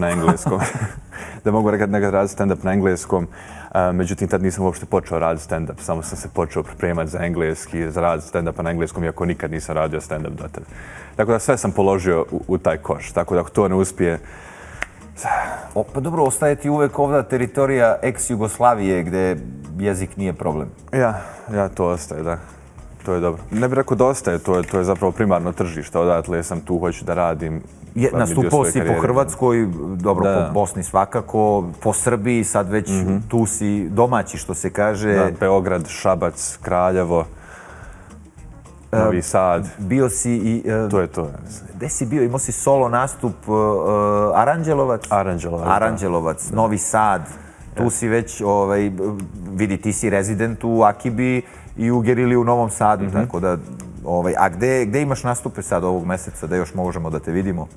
na engleskom. Međutim, tad nisam uopšte počeo raditi stand-up, samo sam se počeo pripremati za engleski, za rad stand-upa na engleskom, iako nikad nisam radio stand-up do tada. Tako da sve sam položio u taj koš, tako da ako to ne uspije... Pa dobro, ostaje ti uvek ovda teritorija ex-Jugoslavije gde jezik nije problem. Ja, to ostaje, da. To je dobro. Ne bih rekao da ostaje, to je zapravo primarno tržište, odatle sam tu, hoću da radim. Nastupao si po Hrvatskoj, dobro, po Bosni svakako, po Srbiji, sad već tu si domaći, što se kaže. Beograd, Šabac, Kraljevo, Novi Sad. Bio si i... To je to. Gde si bio? Imao si solo nastup Aranđelovac? Aranđelovac, Novi Sad. Tu si već, vidi, ti si rezident u Akibi i u Gerili u Novom Sadu, tako da... A gde imaš nastupe sad ovog meseca, da još možemo da te vidimo?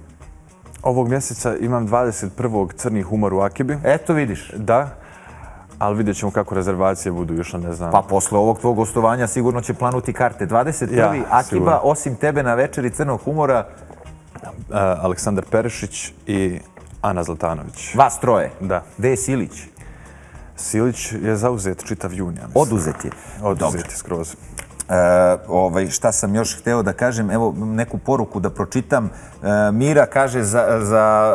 Ovog mjeseca imam 21. crni humor u Akibi. Eto vidiš. Da, ali vidjet ćemo kako rezervacije budu, još ne znam. Pa posle ovog tvojeg gostovanja sigurno će planuti karte. 21. Akiba, osim tebe na večeri crnog humora... Aleksandar Perišić i Ana Zlatanović. Vas troje? Da. Gde je Silić? Silić je zauzet čitav junija. Oduzet je. Oduzet je skroz. Šta sam još hteo da kažem, evo neku poruku da pročitam. Mira kaže za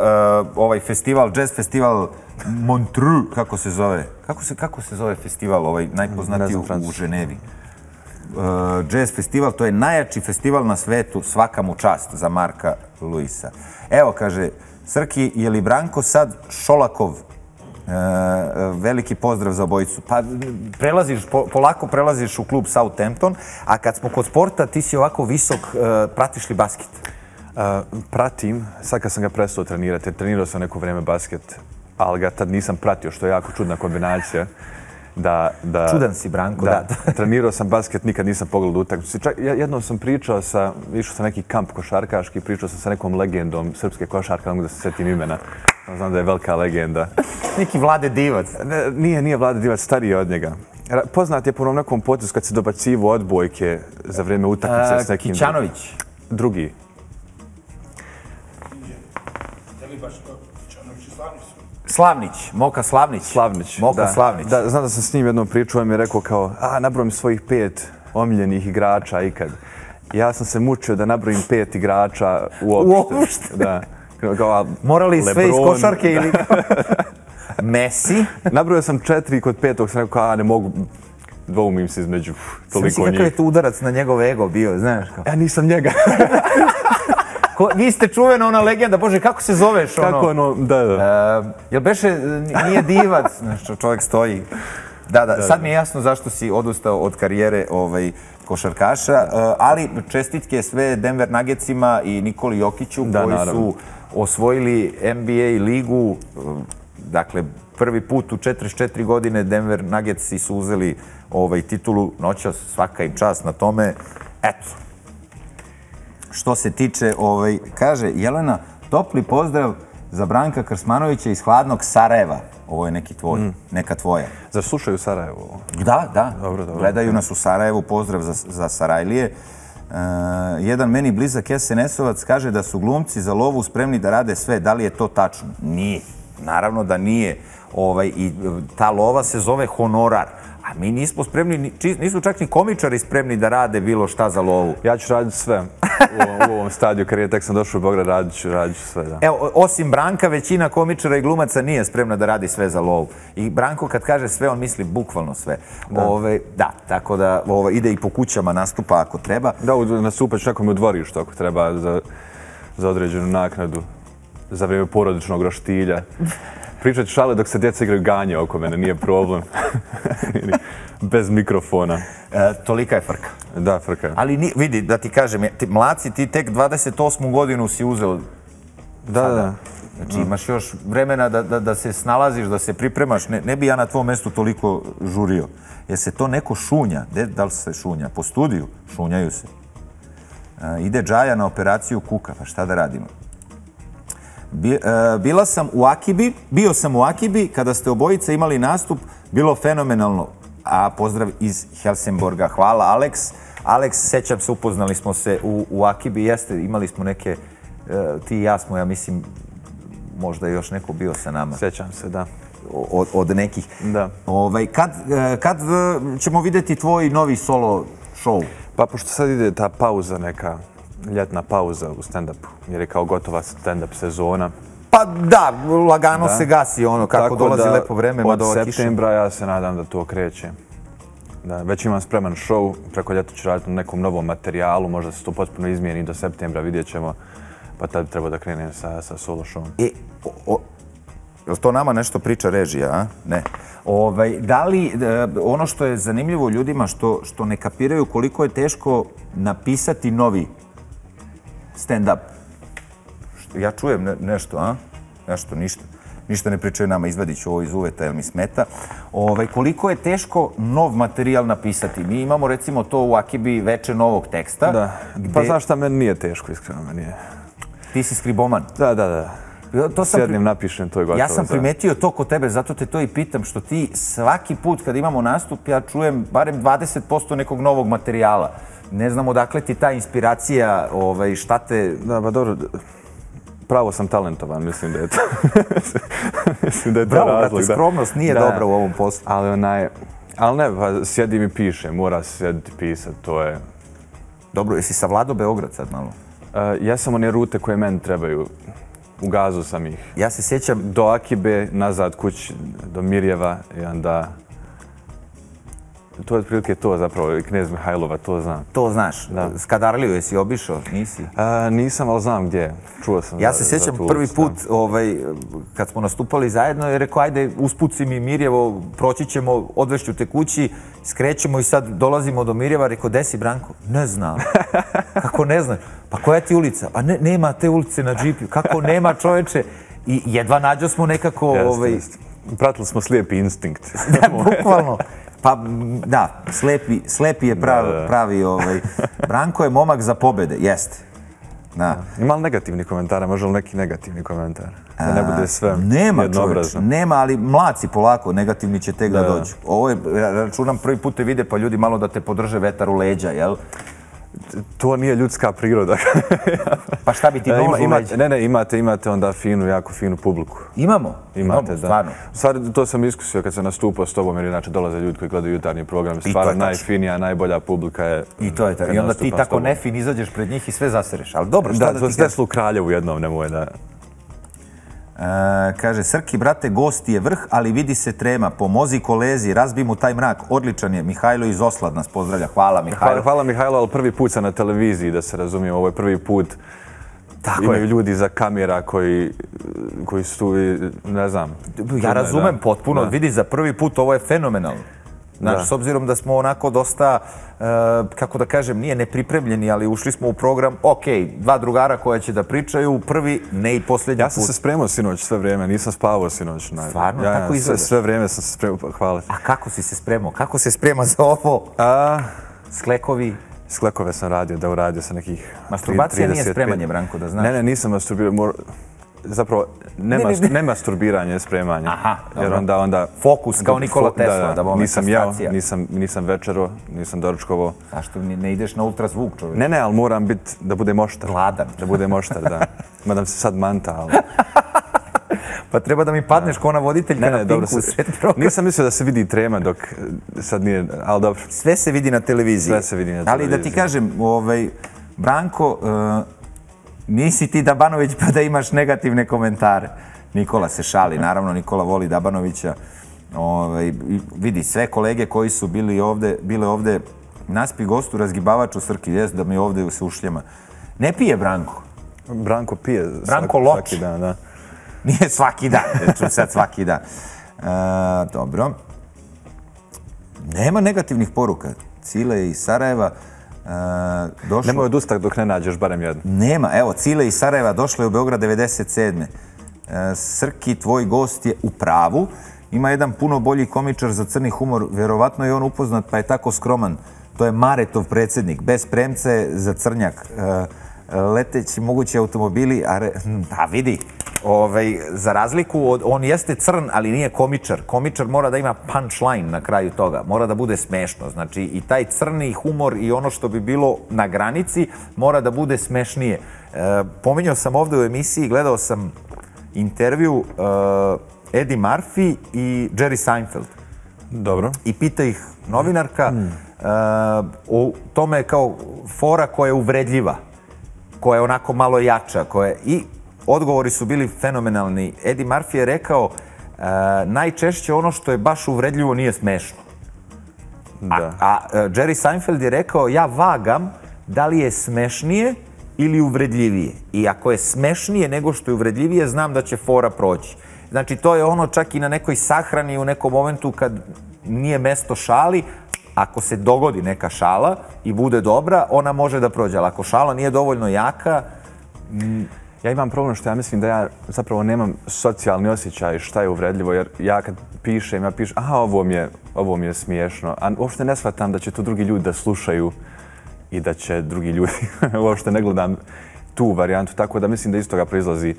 ovaj festival, jazz festival Montreux, kako se zove? Kako se zove festival ovaj najpoznatiji u Ženevi? Jazz festival, to je najjači festival na svetu, svaka mu čast za Marka Louisa. Evo, kaže, Srki, je li Branko sad Šolakov Veliki pozdrav za obojicu. Pa polako prelaziš u klub Southampton, a kad smo kod sporta, ti si ovako visok, pratiš li basket? Pratim, sad kad sam ga prestao trenirati, trenirao sam neko vreme basket, ali ga tad nisam pratio, što je jako čudna kombinacija. Čudan si, Branko, da. Trenirao sam basket, nikad nisam pogledao utakmicu. Jednom sam pričao sa, išao sam neki kamp košarkaški, pričao sam sa nekom legendom srpske košarke, ne mogu da se setim imena. Znam da je velika legenda. Neki Vlade Divac. Nije Vlade Divac, stariji je od njega. Poznat je po onom nekom potezu kad se dobacivo odbojke za vreme utakmice s nekim... Kićanović. Drugi. Slavnić, Moka Slavnić. Slavnić, da. Znam da sam s njim jednom pričao, on mi je rekao kao, nabrojim svojih 5 omiljenih igrača ikad. Ja sam se mučio da nabrojim 5 igrača uopšte. Uopšte? Da. Morali sve iz košarke ili... Messi? Nabrojio sam 4 kod 5, sam rekao, ne mogu... Dvoumim se između toliko njih. Sam si kakav je to udarac na njegov ego bio, znaš? Ja nisam njega. Vi ste čuvena ona legenda, bože, kako se zoveš ono? Kako ono, da. Jel beše, nije Divac, nešto čovjek stoji. Da, sad mi je jasno zašto si odustao od karijere košarkaša, ali čestitke sve Denver Nuggetsima i Nikoli Jokiću koji su osvojili NBA ligu, dakle, prvi put u 44 godine Denver Nuggetsi su uzeli titulu noćas, svaka im čast na tome, eto. Što se tiče, kaže Jelena, topli pozdrav za Branka Krsmanovića iz hladnog Sarajeva. Ovo je neki tvoj, neka tvoja. Zar slušaju Sarajevo? Da. Gledaju nas u Sarajevu, pozdrav za Sarajlije. Jedan meni blizak SNS-ovac kaže da su glumci za lovu spremni da rade sve. Da li je to tačno? Nije. Naravno da nije. I ta lova se zove honorar. A mi nismo spremni, nisu čak ni komičari spremni da rade bilo šta za lovu. Ja ću raditi sve u ovom stadiju karijere, tek sam došao u Beograd, radit ću sve, da. Evo, osim Branka, većina komičara i glumaca nije spremna da radi sve za lovu. I Branko kad kaže sve, on misli bukvalno sve. Da, tako da ide i po kućama nastupa ako treba. Da, nastupaš nekom u dvorištu ako treba za određenu naknadu, za vrijeme porodičnog roštilja. Pričat ću šale dok se djeca igraju ganje oko mene, nije problem. Bez mikrofona. Tolika je frka. Da, frka je. Ali vidi, da ti kažem, mlaci, ti tek 28. godinu si uzeo. Da. Znači imaš još vremena da se snalaziš, da se pripremaš. Ne bi ja na tvojom mjestu toliko žurio. Jer se to neko šunja. Da li se šunja? Po studiju šunjaju se. Ide Džaja na operaciju kuka. Pa šta da radimo? Bio sam u Akibi kada ste obojica imali nastup, bilo fenomenalno. A pozdrav iz Helsenborga. Hvala, Aleks. Aleks, sećam se, upoznali smo se u Akibi, jeste, imali smo neke, ti i ja smo, ja mislim, možda je još neko bio sa nama. Sećam se, da. Od nekih. Da. Kad ćemo vidjeti tvoj novi solo show? Pa pošto sad ide ta pauza neka, ljetna pauza u stand-upu, jer je kao gotova stand-up sezona. Pa da, lagano se gasi ono, kako dolazi lepo vreme. Od septembra ja se nadam da to kreće. Već imam spreman show, preko ljeta ću raditi na nekom novom materijalu, možda se to potpuno izmijeni do septembra, vidjet ćemo. Pa tad bi trebao da krenem sa solo showom. Jel to nama nešto priča režija, a? Ne. Da li, ono što je zanimljivo ljudima, što ne kapiraju koliko je teško napisati novi stand-up. Ja čujem nešto, a? Nešto, ništa. Ništa ne pričaju nama, izvadit ću ovo iz uveta jer mi smeta. Koliko je teško nov materijal napisati? Mi imamo recimo to u Akibi veče novog teksta. Da, pa znaš šta, meni nije teško, iskreno, meni je. Ti si skriboman. Da. Sjednim, napišem, to je gotovo. Ja sam primetio to kod tebe, zato te to i pitam, što ti svaki put kad imamo nastup, ja čujem barem 20% nekog novog materijala. Ne znam odakle ti ta inspiracija, šta te... Da, pa dobro, pravo sam talentovan, mislim da je to razlog. Bravo, brate, skromnost nije dobra u ovom poslu. Ali ne, pa sjedim i pišem, mora sjediti pisat, to je... Dobro, jesi savladao Beograd sad malo? Ja sam one rute koje meni trebaju, u gazu sam ih. Ja se sjećam... Do Akibe, nazad kući, do Mirjeva i onda... to je otprilike to zapravo, Knez Mihajlova, to znam. To znaš, Skadarliju jesi obišao, nisi? Nisam, ali znam gdje, čuo sam. Ja se sjećam prvi put, kad smo nastupali zajedno, je rekao, ajde, uspuci mi Mirjevo, proći ćemo, odvešću te kući, skrećemo i sad dolazimo do Mirjeva, rekao, gdje si Branko? Ne znam. Kako ne znaš? Pa koja ti ulica? Pa nema te ulice na džipiju, kako nema čoveče? I jedva nađo smo nekako... Pratili smo slijepi instinkt. Da, bukvalno. Pa, da, slepi je pravi, Branko je momak za pobjede, jeste. Ima li negativni komentara, može li neki negativni komentar? Da ne bude sve jednoobrazno. Nema, ali mlaci polako, negativni će tek da dođu. Ovo je, računam, prvi put te vide, pa ljudi malo da te podrže vetar u leđa, jel? To nije ljudska priroda. Pa šta bi ti dolo u leđa? Ne, ne, imate onda finu, jako finu publiku. Imamo? Imate, da. Stvarno, to sam iskusio kad sam nastupao s tobom, jer inače dolaze ljudi koji gledaju jutarnji program. Stvarno, najfinija, najbolja publika je... I to je tako. I onda ti tako nefin izađeš pred njih i sve zasereš. Ali dobro, šta da ti... Da, to se desilo u Kraljevu jednom, nemoj da... Kaže, Srki, brate, gost je vrh, ali vidi se trema, pomozi kolezi, razbi mu taj mrak, odličan je, Mihajlo iz Osla nas pozdravlja, hvala Mihajlo. Hvala Mihajlo, ali prvi put sam na televiziji, da se razumijem, ovo je prvi put, imaju ljudi za kamera koji su, ne znam. Ja razumem potpuno, vidi, za prvi put ovo je fenomenalno. Znači, s obzirom da smo onako dosta, kako da kažem, nije nepripremljeni, ali ušli smo u program, ok, dva drugara koja će da pričaju, prvi, ne i posljednji put. Ja sam se spremao sinoć sve vrijeme, nisam spavao sinoć. Stvarno, tako izgledaš? Sve vrijeme sam se spremao, hvala ti. A kako si se spremao? Kako se sprema za ovo? Sklekovi? Sklekove sam radio, da uradio sam nekih 30-35. Masturbacija nije spremanje, Branko, da znaš. Ne, ne, nisam masturbirao. Zapravo, ne masturbiranje je spremanje, jer onda... Fokus, kao Nikola Tesla, da bome kastracija. Nisam večero, nisam doručkovo. Zašto ne ideš na ultrazvuk, čovjek? Ne, ne, ali moram biti, da bude moštar. Gladan. Da bude moštar, da. Madam se sad manta, ali... Pa treba da mi padneš ko ona voditeljka na Pinku u sred programa. Nisam mislio da se vidi trema dok sad nije, ali dobro. Sve se vidi na televiziji. Sve se vidi na televiziji. Ali da ti kažem, Branko... Nisi ti Dabanović pa da imaš negativne komentare. Nikola se šali, naravno Nikola voli Dabanovića. Vidi, sve kolege koji su bile ovde, naspi gostu, razgibavač u Srki, jes da mi ovde se ušljama. Ne pije Branko. Branko pije svaki dan, da. Nije svaki dan, ču sad svaki dan. Dobro. Nema negativnih poruka. Cile i Sarajeva. Nemoj odustak dok ne nađeš barem jednu. Nema, evo, Cile iz Sarajeva došla je u Beograd 97. Srki, tvoj gost je u pravu. Ima jedan puno bolji komičar za crni humor. Vjerovatno je on upoznat pa je tako skroman. To je Maretov predsjednik. Bez premca je za crnjak. Leteći mogući automobili. A vidi, za razliku, on jeste crn, ali nije komičar. Komičar mora da ima punchline na kraju toga. Mora da bude smešno. Znači, i taj crni humor i ono što bi bilo na granici mora da bude smešnije. Pominjao sam ovde u emisiji, gledao sam intervju Eddie Murphy i Jerry Seinfeld. Dobro. I pita ih novinarka o tome kao fora koja je uvredljiva, koja je onako malo jača, koja je... I odgovori su bili fenomenalni. Eddie Murphy je rekao, najčešće ono što je baš uvredljivo nije smešno. A Jerry Seinfeld je rekao, ja vagam da li je smešnije ili uvredljivije. I ako je smešnije nego što je uvredljivije, znam da će fora proći. Znači, to je ono čak i na nekoj sahrani u nekom momentu kad nije mesto šali, ako se dogodi neka šala i bude dobra, ona može da prođe. Ali ako šala nije dovoljno jaka... Ja imam problem što ja mislim da ja zapravo nemam socijalni osjećaj šta je uvredljivo, jer ja kad pišem, ja pišem, aha, ovo mi je smiješno, a uopšte ne shvatam da će to drugi ljudi da slušaju i da će drugi ljudi, uopšte ne gledam tu varijantu, tako da mislim da iz toga proizlazi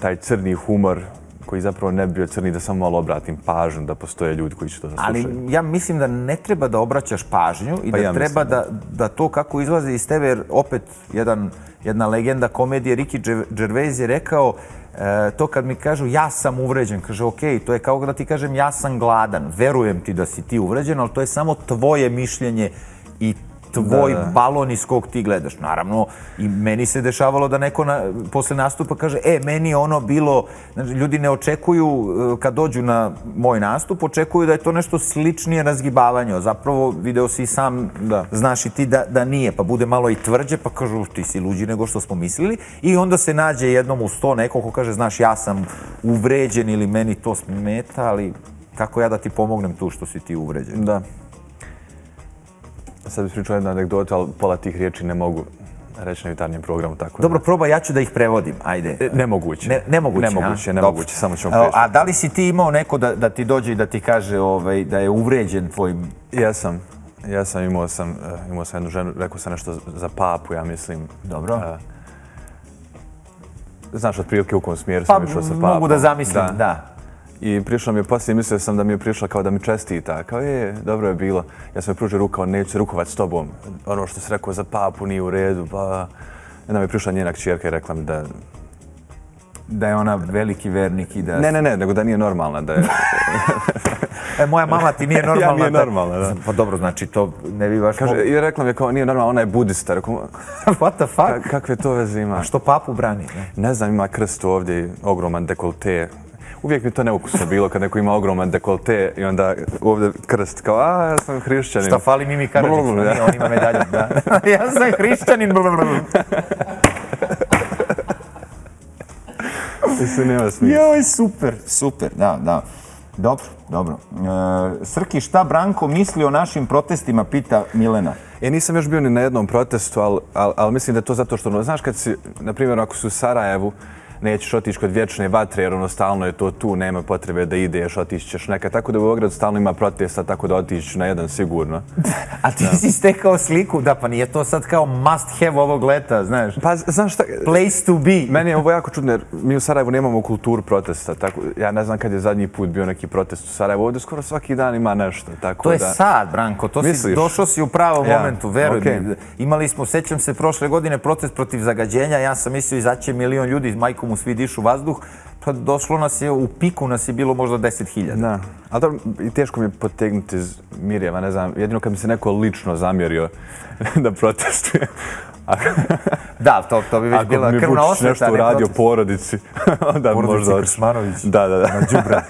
taj crni humor, koji zapravo ne bi bio crni, da samo malo obratim pažnju, da postoje ljudi koji će to zaslušaju. Ali ja mislim da ne treba da obraćaš pažnju i da treba da to kako izlazi iz tebe, jer opet jedna legenda komedije, Ricky Gervais je rekao to kad mi kažu ja sam uvređen, kaže ok, to je kao da ti kažem ja sam gladan, verujem ti da si ti uvređen, ali to je samo tvoje mišljenje i tvoj balon iz kog ti gledaš. Naravno, i meni se dešavalo da neko posle nastupa kaže, meni je ono bilo, ljudi ne očekuju, kad dođu na moj nastup, očekuju da je to nešto sličnije razgibavanje. Zapravo, video si i sam, znaš i ti da nije, pa bude malo i tvrđe, pa kažu, ti si luđi nego što smo mislili, i onda se nađe jednom u 100 neko ko kaže, znaš, ja sam uvređen ili meni to smeta, ali kako ja da ti pomognem tu što si ti uvređen? Da. Sad bih pričao jednu anegdotu, ali pola tih riječi ne mogu reći na jutarnjem programu. Dobro, probaj, ja ću da ih prevodim, ajde. Nemoguće. Nemoguće, samo ćemo prešli. A da li si ti imao neko da ti dođe i da ti kaže da je uvređen tvojim... Ja sam, imao sam jednu ženu, rekao sam nešto za papu, ja mislim. Dobro. Znaš, od prilike u kom smjeru sam išao sa papom. Pa mogu da zamislim, da. I prišla mi je poslije, mislio sam da mi je prišla kao da mi čestita, kao dobro je bilo. Ja sam joj pružio ruku, kao neću se rukovati s tobom, ono što si rekao za papu nije u redu, pa... Jedna mi je prišla njena kćerka i rekla mi da... Da je ona veliki vernik i da... Ne, nego da nije normalna, da je... Moja mama ti nije normalna. Ja nije normalna, da. Pa dobro, znači to ne bi baš... I rekla mi je kao nije normalna, ona je budista. What the fuck? Kakve to veze ima? A što papu brani? Ne znam, ima krst ovdje, ogroman dekolte. Uvijek mi to neukusno bilo kad neko ima ogroman dekolte i onda ovdje krst kao, ja sam hrišćanin. Šta fali Mimi Karadžiću, nije, on ima medalju. Ja sam hrišćanin. Mislim, nema smije. Joj, super, super, da. Dobro. Srki, šta Branko misli o našim protestima, pita Milena. Nisam još bio ni na jednom protestu, ali mislim da je to zato što, znaš kad si, na primjer, ako si u Sarajevu, nećeš otići kod vječne vatre jer ono stalno je to tu, nema potrebe da ideš, otići ćeš neka. Tako da u Beogradu stalno ima protesta, tako da otići na jedan sigurno. A ti si stekao sliku, da pa nije to sad kao must have ovog leta, znaš. Pa znaš šta... Place to be. Meni je ovo jako čudno jer mi u Sarajevu nemamo kulturu protesta, tako ja ne znam kad je zadnji put bio neki protest u Sarajevu, ovdje skoro svaki dan ima nešto, tako da... To je sad, Branko, to si došao si u pravom momentu, veruj mi. Imali smo, sećam se prošle godine protest protiv zagađenja, ja sam mislio izaći milion ljudi, majku mu svi dišu vazduh, pa došlo nas je, u piku nas je bilo možda 10.000. Da, ali dobro, teško mi je potegnuti iz Mirjeva, ne znam, jedino kad mi se neko lično zamjerio da protestuje. Da, to bi već bila krvna osveta. Ako mi Vučić nešto uradio porodici, onda možda... Porodici Krsmanović. Da. Na đubre.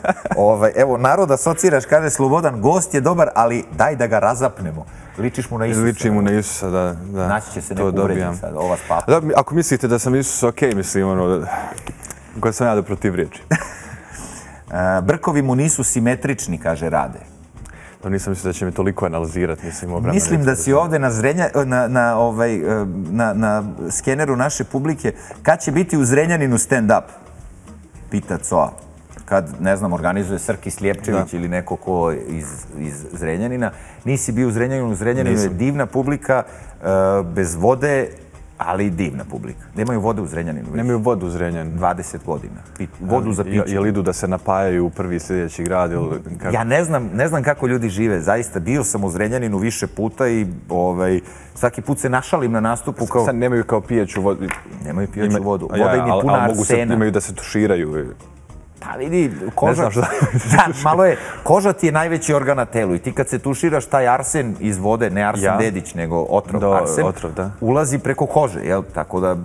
Evo, narod asociraš, kaže Slobodan, gost je dobar, ali daj da ga razapnemo. Ličiš mu na Isusa. Ličim mu na Isusa, da. Naći će se neko uređen sad, ova spapa. Ako mislite da sam Isus, okej, mislim, ono... Koja sam ja da protiv riječi. Brkovi mu nisu simetrični, kaže Rade. Nisam mislio da će me toliko analizirati. Mislim da si ovdje na skeneru naše publike. Kad će biti u Zrenjaninu stand-up? Pita Coa. Kad, ne znam, organizuje Srki Slijepčević ili neko ko iz Zrenjanina. Nisi bio u Zrenjaninu. U Zrenjaninu je divna publika, bez vode, ali divna publika. Nemaju vode u Zrenjaninu. Nemaju vodu u Zrenjaninu. 20 godina. Vodu za piće. Jel idu da se napajaju u prvi sljedeći grad? Ja ne znam kako ljudi žive. Zaista, bio sam u Zrenjaninu više puta i svaki put se našalim na nastupu kao... Sad nemaju kao pijeću vodu. Nemaju pijeću vodu. Voda im je puna arsena. Imaju da se tuširaju. Pa vidi, koža ti je najveći organ na telu i ti kad se tuširaš taj arsen iz vode, ne arsen dedić, nego otrov arsen, ulazi preko kože, jel? Tako da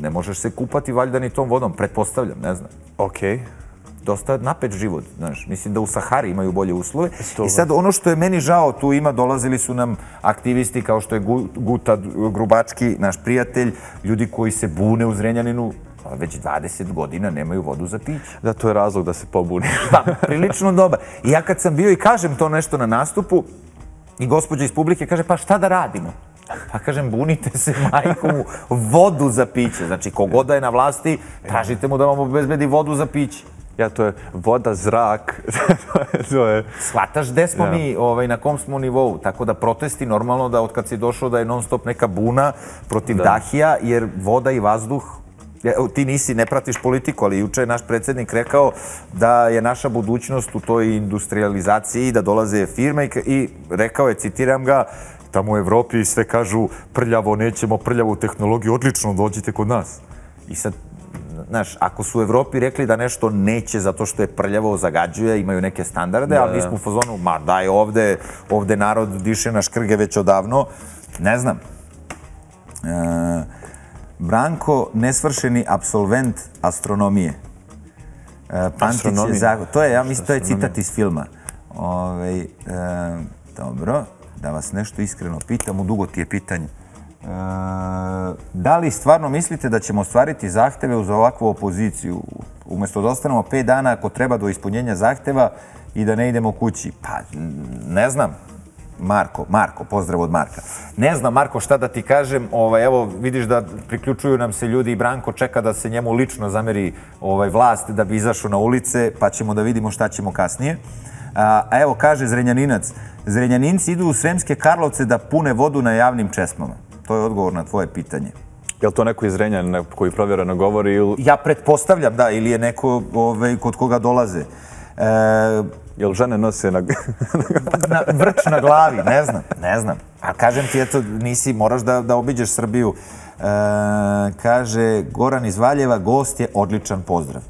ne možeš se kupati valjda ni tom vodom, pretpostavljam, ne znam. Okej. Dosta napet život, znaš, mislim da u Sahari imaju bolje uslove. I sad ono što je meni žao, tu ima, dolazili su nam aktivisti kao što je Guta Grubački, naš prijatelj, ljudi koji se bune u Zrenjaninu, već 20 godina nemaju vodu za piće. Da, to je razlog da se pobuni. Pa, prilično dobar. I ja kad sam bio i kažem to nešto na nastupu i gospođa iz publike kaže, pa šta da radimo? Pa kažem, bunite se majkom, vodu za piće. Znači, kogod da je na vlasti, tražite mu da vam obezbedi vodu za piće. Ja, to je voda, zrak. Shvataš gde smo mi, na kom smo nivou. Tako da protesti, normalno da od kad si došao da je non stop neka buna protiv Dahija, jer voda i vazduh... Ti nisi, ne pratiš politiku, ali juče je naš predsjednik rekao da je naša budućnost u toj industrializaciji, da dolaze firme i rekao je, citiram ga, tamo u Evropi sve kažu prljavo, nećemo prljavu tehnologiju, odlično, dođite kod nas. I sad, znaš, ako su u Evropi rekli da nešto neće zato što je prljavo, zagađuje, imaju neke standarde, ali mi smo u fazonu, ma daj ovde, ovde narod diše na škrge već odavno, ne znam. Branko, nesvršeni apsolvent astronomije. To je, ja mislim, to je citat iz filma. Dobro, da vas nešto iskreno pitam, u dugo ti je pitanje. Da li stvarno mislite da ćemo ostvariti zahteve uz ovakvu opoziciju? Umesto da ostanemo 5 dana ako treba do ispunjenja zahteva i da ne idemo kući. Pa, ne znam. Marko, pozdrav od Marka. Ne znam, Marko, šta da ti kažem. Evo, vidiš da priključuju nam se ljudi i Branko čeka da se njemu lično zameri vlast da bi izašao na ulice, pa ćemo da vidimo šta ćemo kasnije. A evo, kaže Zrenjaninac, Zrenjaninci idu u Sremske Karlovce da pune vodu na javnim česmama. To je odgovor na tvoje pitanje. Je li to neko iz Zrenjanina koji provjereno govori ili... Ja pretpostavljam, da, ili je neko kod koga dolaze. Je li žene nose vrč na glavi? Ne znam. A kažem ti, eto, nisi, moraš da obiđeš Srbiju. Kaže, Goran iz Valjeva, gost je odličan pozdrav.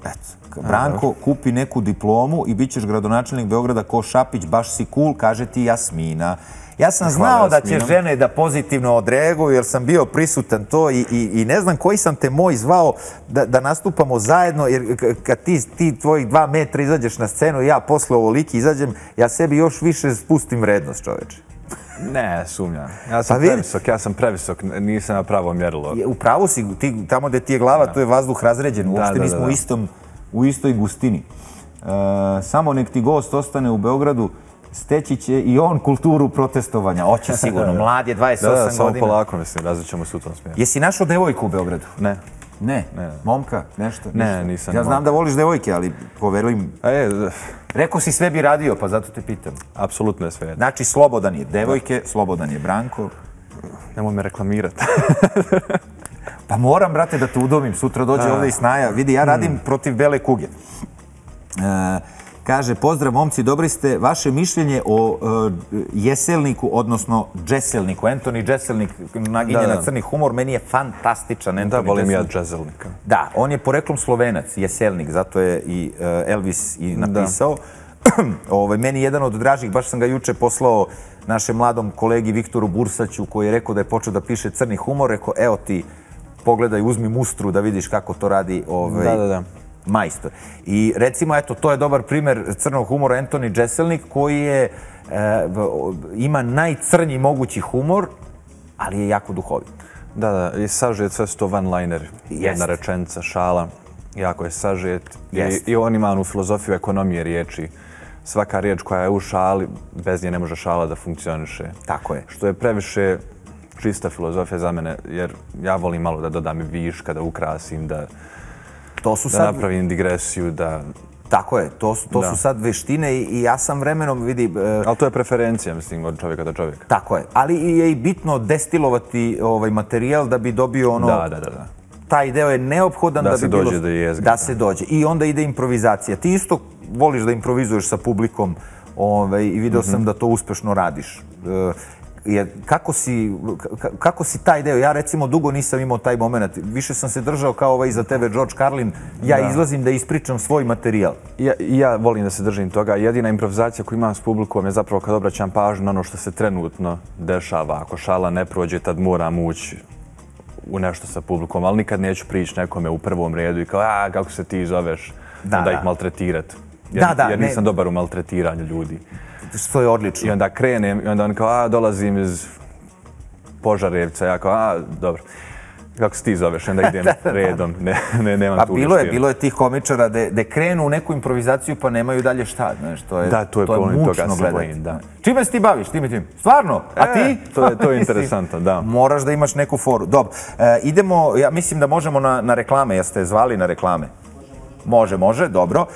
Eto, Branko, kupi neku diplomu i bit ćeš gradonačelnik Beograda ko Šapić, baš si cool, kaže ti Jasmina. Ja sam znao da će žene da pozitivno odreaguju jer sam bio prisutan to i ne znam koji sam te moj zvao da nastupamo zajedno jer kad ti tvojih 2 metra izađeš na scenu i ja posle ovoliki izađem, ja sebi još više spustim vrednost, čoveče. Ne, sumnjam. Ja sam previsok, nisam na pravo mjerilo. Upravo si, tamo gde ti je glava, to je vazduh razređen, uopšte nismo u istoj gustini. Samo nek ti gost ostane u Beogradu, steći će i on kulturu protestovanja. Oće sigurno, mlad je, 28 godina. Da, samo polako, mislim, različamo se u tom smjeru. Jesi našao devojku u Beogradu? Ne. Ne? Momka? Nešto? Ne, nisam. Ja znam da voliš devojke, ali poverujem... Rekao si sve bi radio, pa zato te pitam. Apsolutno je sve. Znači, slobodan je devojke, slobodan je Branko. Nemoj me reklamirati. Pa moram, brate, da te udomim. Sutra dođe ovde i Snaja. Vidi, ja radim protiv bele kuge. Kaže, pozdrav momci, dobri ste, vaše mišljenje o Jeselniku, odnosno Jeselniku. Anthony Jeselnik naginje na crni humor, meni je fantastičan. Da, volim ja Jeselnika. Da, on je poreklom Slovenac, Jeselnik, zato je i Elvis i napisao. Meni je jedan od dražih, baš sam ga juče poslao našem mladom kolegi Viktoru Bursaću, koji je rekao da je počeo da piše crni humor, rekao, evo ti, pogledaj, uzmi Mustru da vidiš kako to radi. Da. Majstor. I recimo, eto, to je dobar primer crnog humora Anthony Jeselnik koji ima najcrnji mogući humor, ali je jako duhovit. Da, i sažet sve su to one-liner, jedna rečenica, šala, jako je sažet. I on ima onu filozofiju ekonomije riječi. Svaka riječ koja je u šali, bez nje ne može šala da funkcioniše. Tako je. Što je previše čista filozofija za mene, jer ja volim malo da dodam viška, da ukrasim, da... da napravim digresiju, da... Tako je, to su sad veštine i ja sam vremenom vidim... Ali to je preferencija, mislim, od čovjeka do čovjeka. Tako je, ali je i bitno destilovati materijal da bi dobio ono... Da. Taj deo je neophodan da bi bilo... Da se dođe do jezgra. Da se dođe. I onda ide improvizacija. Ti isto voliš da improvizuješ sa publikom i video sam da to uspešno radiš. Kako si taj deo? Ja recimo dugo nisam imao taj moment. Više sam se držao kao ovaj iza tebe George Carlin. Ja izlazim da ispričam svoj materijal. Ja volim da se držim toga. Jedina improvizacija koju imam s publikom je zapravo kad obraćam pažnju na ono što se trenutno dešava. Ako šala ne prođe, tad moram ući u nešto sa publikom. Ali nikad neću prići nekome u prvom redu i kao, kako se ti zoveš, da ih maltretirati. Jer nisam dobar u maltretiranju ljudi. Što je odlično. I onda krenem i onda on kao, dolazim iz Požarevca. Ja kao, dobro, kako se ti zoveš? Onda idem redom, nemam tu uspjena. Bilo je tih komičara gde krenu u neku improvizaciju pa nemaju dalje šta. Da, to je mučno gledati. Čime se ti baviš? Stvarno? A ti? To je interesantno, da. Moraš da imaš neku foru. Dobro, idemo, ja mislim da možemo na reklame. Jeste zvali na reklame? Može, dobro.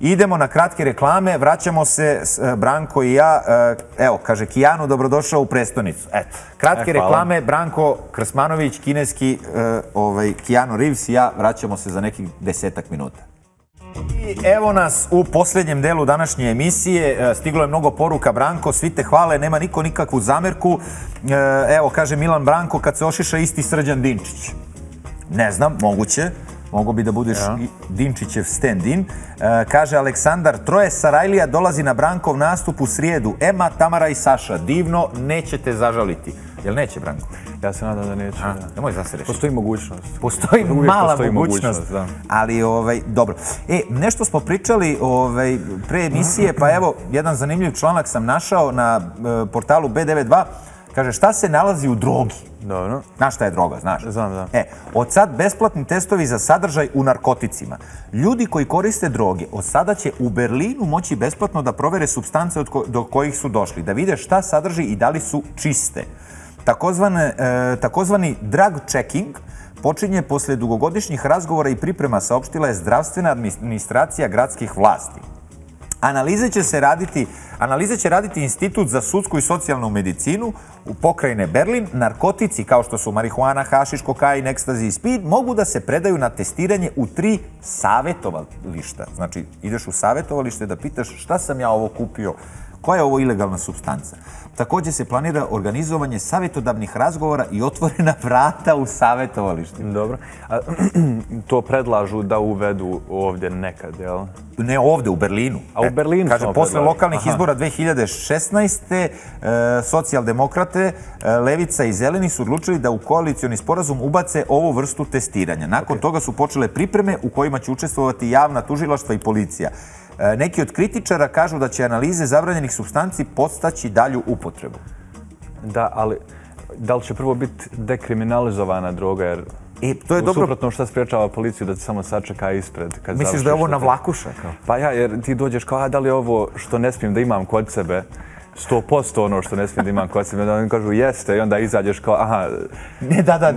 Idemo na kratke reklame, vraćamo se, Branko i ja, evo, kaže Keanu, dobrodošao u prestonicu. Eto, kratke reklame, Branko Krsmanović, kineski, Keanu Reeves i ja, vraćamo se za nekih 10 minuta. I evo nas u posljednjem delu današnje emisije, stiglo je mnogo poruka, Branko, svi te hvale, nema niko nikakvu zamerku, evo, kaže Milan Branko, kad se ošiša isti Srđan Dinčić. Ne znam, moguće. Mogu bi da budeš Dinčićev stand-in. Kaže, Aleksandar, troje Sarajlija dolazi na Brankov nastup u srijedu. Ema, Tamara i Saša. Divno, nećete zažaliti. Jel neće, Branko? Ja se nadam da neće. Nemoj zase reći. Postoji mogućnost. Postoji mala mogućnost. Ali, dobro. Nešto smo pričali pre emisije, pa evo, jedan zanimljiv članak sam našao na portalu B92. Kaže, šta se nalazi u drogi? Dobro. Znaš šta je droga, znaš? Znam, znam. Od sad besplatni testovi za sadržaj u narkoticima. Ljudi koji koriste droge od sada će u Berlinu moći besplatno da provere supstance do kojih su došli, da vide šta sadrži i da li su čiste. Takozvani drug checking počinje posle dugogodišnjih razgovora i priprema, saopštila je zdravstvena administracija gradskih vlasti. Analize će raditi Institut za sudsku i socijalnu medicinu u pokrajine Berlin. Narkotici kao što su marihuana, hašiš, kokain, ekstazi i speed mogu da se predaju na testiranje u 3 savetovališta. Znači, ideš u savetovalište da pitaš šta sam ja ovo kupio, koja je ovo ilegalna supstanca. Takođe se planira organizovanje savetodavnih razgovora i otvorena vrata u savetovalištima. Dobro. To predlažu da uvedu ovde nekad, jel? Ne ovde, u Berlinu. A u Berlinu smo predlažu. Posle lokalnih izbora 2016. socijaldemokrate, Levica i Zeleni su odlučili da u koalicioni sporazum ubace ovu vrstu testiranja. Nakon toga su počele pripreme u kojima će učestvovati javna tužilaštva i policija. Neki od kritičara kažu da će analize zabranjenih supstanci podstaći dalju upotrebu. Da, ali da li će prvo biti dekriminalizovana droga, jer u suprotnom šta sprečava policiju da ti samo sačeka ispred? Misliš da je ovo navlakuša? Pa ja, jer ti dođeš kao, da li je ovo što ne smijem da imam kod sebe, 100% ono što ne smijem da imam kod sebe, onda oni kažu jeste i onda izađeš kao,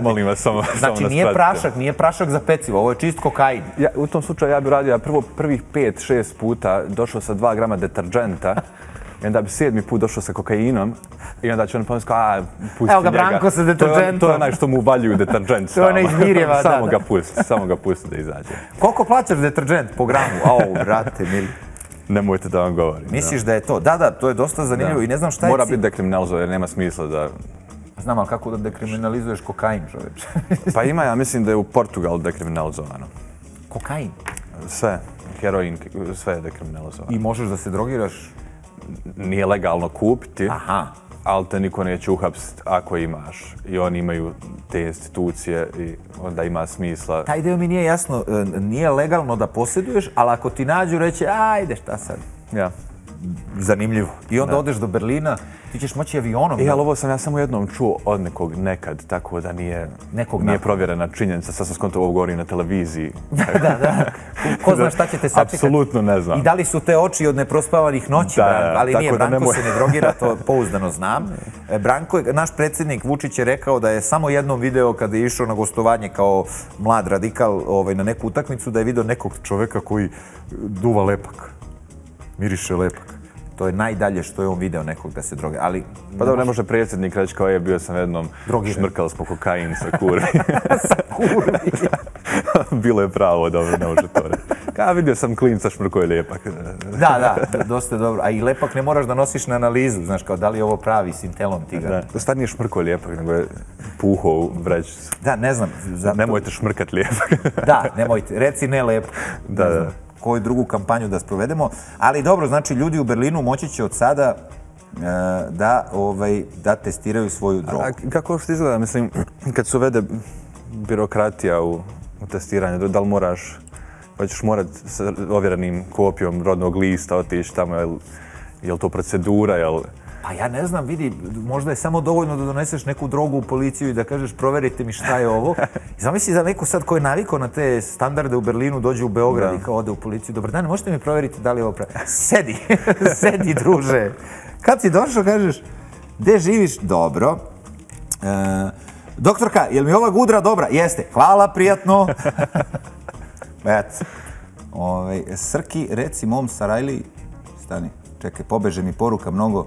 molim vas samo nas pratite. Znači nije prašak za pecivo, ovo je čist kokain. U tom slučaju ja bih radio prvih 5-6 puta došao sa 2 grama deterđenta i onda bi 7. put došao sa kokainom i onda će on pomisli kao, pusti njega. Evo ga Branko sa deterđentom. To je onaj što mu uvaljuju deterđent samo. To je onaj iz Mirjeva, da. Samo ga pusti da izađe. Koliko plaćaš deterđent po gramu? Au, brate, mili. Nemojte da vam govorim. Misliš da je to? Da, to je dosta zanimljivo i ne znam šta je cilj. Mora biti dekriminalizovan jer nema smisla da... Znam, ali kako da dekriminalizuješ kokain, čoveče? Pa ima, ja mislim da je u Portugalu dekriminalizovano. Kokain? Sve. Heroin, sve je dekriminalizovano. I možeš da se drogiraš? Nije legalno kupiti, ali te niko neće uhapsiti ako imaš. I oni imaju te institucije i onda ima smisla. Taj deo mi nije jasno, nije legalno da posjeduješ, ali ako ti nađu reći, ajde šta sad. Ja. Zanimljivo. I onda odeš do Berlina, ti ćeš moći avionom. Ali ovo sam ja samo jednom čuo od nekog nekad, tako da nije provjerena činjenica. Sad sam skonto ovo govorim na televiziji. Da. Ko zna šta ćete sačekati? Apsolutno ne znam. I da li su te oči od neprospavanih noći, ali nije, Branko se ne drogira, to pouzdano znam. Branko, naš predsjednik Vučić je rekao da je samo jednom video kada je išao na gostovanje kao mlad radikal na neku utakmicu, da je video nekog čoveka koji duva lepak. Miriše lepak. To je najdalje što je on video nekog da se droge, ali... Pa dobro, ne može predsjednik reći kao je, bio sam jednom šmrkao smo kokain sa kurvi. Sa kurvi? Bilo je pravo, dobro, ne može to reći. Kao vidio sam klinca šmrkao je lepak. Da, dosta dobro. A i lepak ne moraš da nosiš na analizu, znaš, kao da li je ovo pravi sintelom tigar. U stvari nije šmrkao lepak, nego je puhao vrećicu. Da, ne znam. Nemojte šmrkat lepak. Da, nemojte. Reci ne lepak. Da, koju drugu kampanju da sprovedemo, ali dobro, znači ljudi u Berlinu moći će od sada da testiraju svoju drogu. Kako što izgleda, mislim, kad se uvede birokratija u testiranje, da li moraš, pa ćeš morat sa ovjerenim kopijom rodnog lista otići tamo, je li to procedura, je li... Pa ja ne znam, vidi, možda je samo dovoljno da doneseš neku drogu u policiju i da kažeš proverite mi šta je ovo. Zamisli da neko sad koji je navikao na te standarde u Berlinu dođe u Beograd i kao ode u policiju. Dobar dan, možete mi proveriti da li je ovo pravi? Sedi druže. Kad si došao kažeš, gde živiš? Dobro. Doktorka, je li mi ova gudra dobra? Jeste. Hvala, prijatno. Srki, reci mom Sarajli, stani, čekaj, pobeže mi poruka mnogo.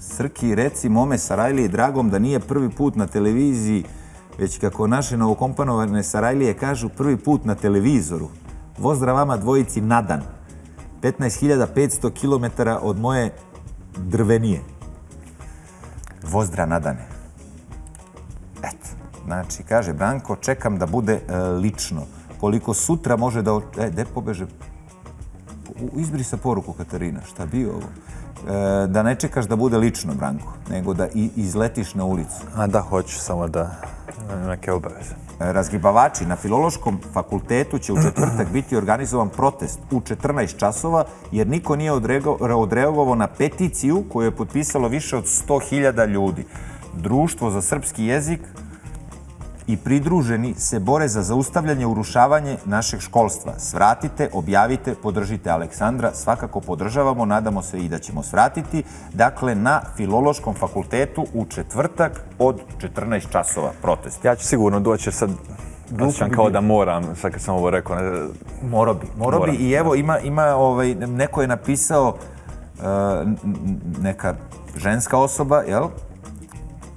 Srki, reci mome Sarajlije dragom da nije prvi put na televiziji, već kako naše novokompanovane Sarajlije kažu prvi put na televizoru. Pozdrav vama dvojici nadan. 15.500 km od moje Drvenije. Pozdrav nadane. Eto. Znači, kaže Branko, čekam da bude lično. Koliko sutra može da... Gde pobeže? Izbrisa poruku, Katarina. Šta bio ovo? Da ne čekaš da bude lično, Branko, nego da izletiš na ulicu. A da, hoću samo da neke obaveze. Razgibavači na Filološkom fakultetu će u četvrtak biti organizovan protest u 14 časova jer niko nije odreagovao na peticiju koju je potpisalo više od 100.000 ljudi. Društvo za srpski jezik i pridruženi se bore za zaustavljanje, urušavanje našeg školstva. Svratite, objavite, podržite Aleksandra. Svakako podržavamo, nadamo se i da ćemo svratiti. Dakle, na Filološkom fakultetu u četvrtak od 14 časova protest. Ja ću sigurno doći jer sad osjećam kao da moram, sad kad sam ovo rekao. Morao bi. Morao bi i evo, neko je napisao, neka ženska osoba, jel?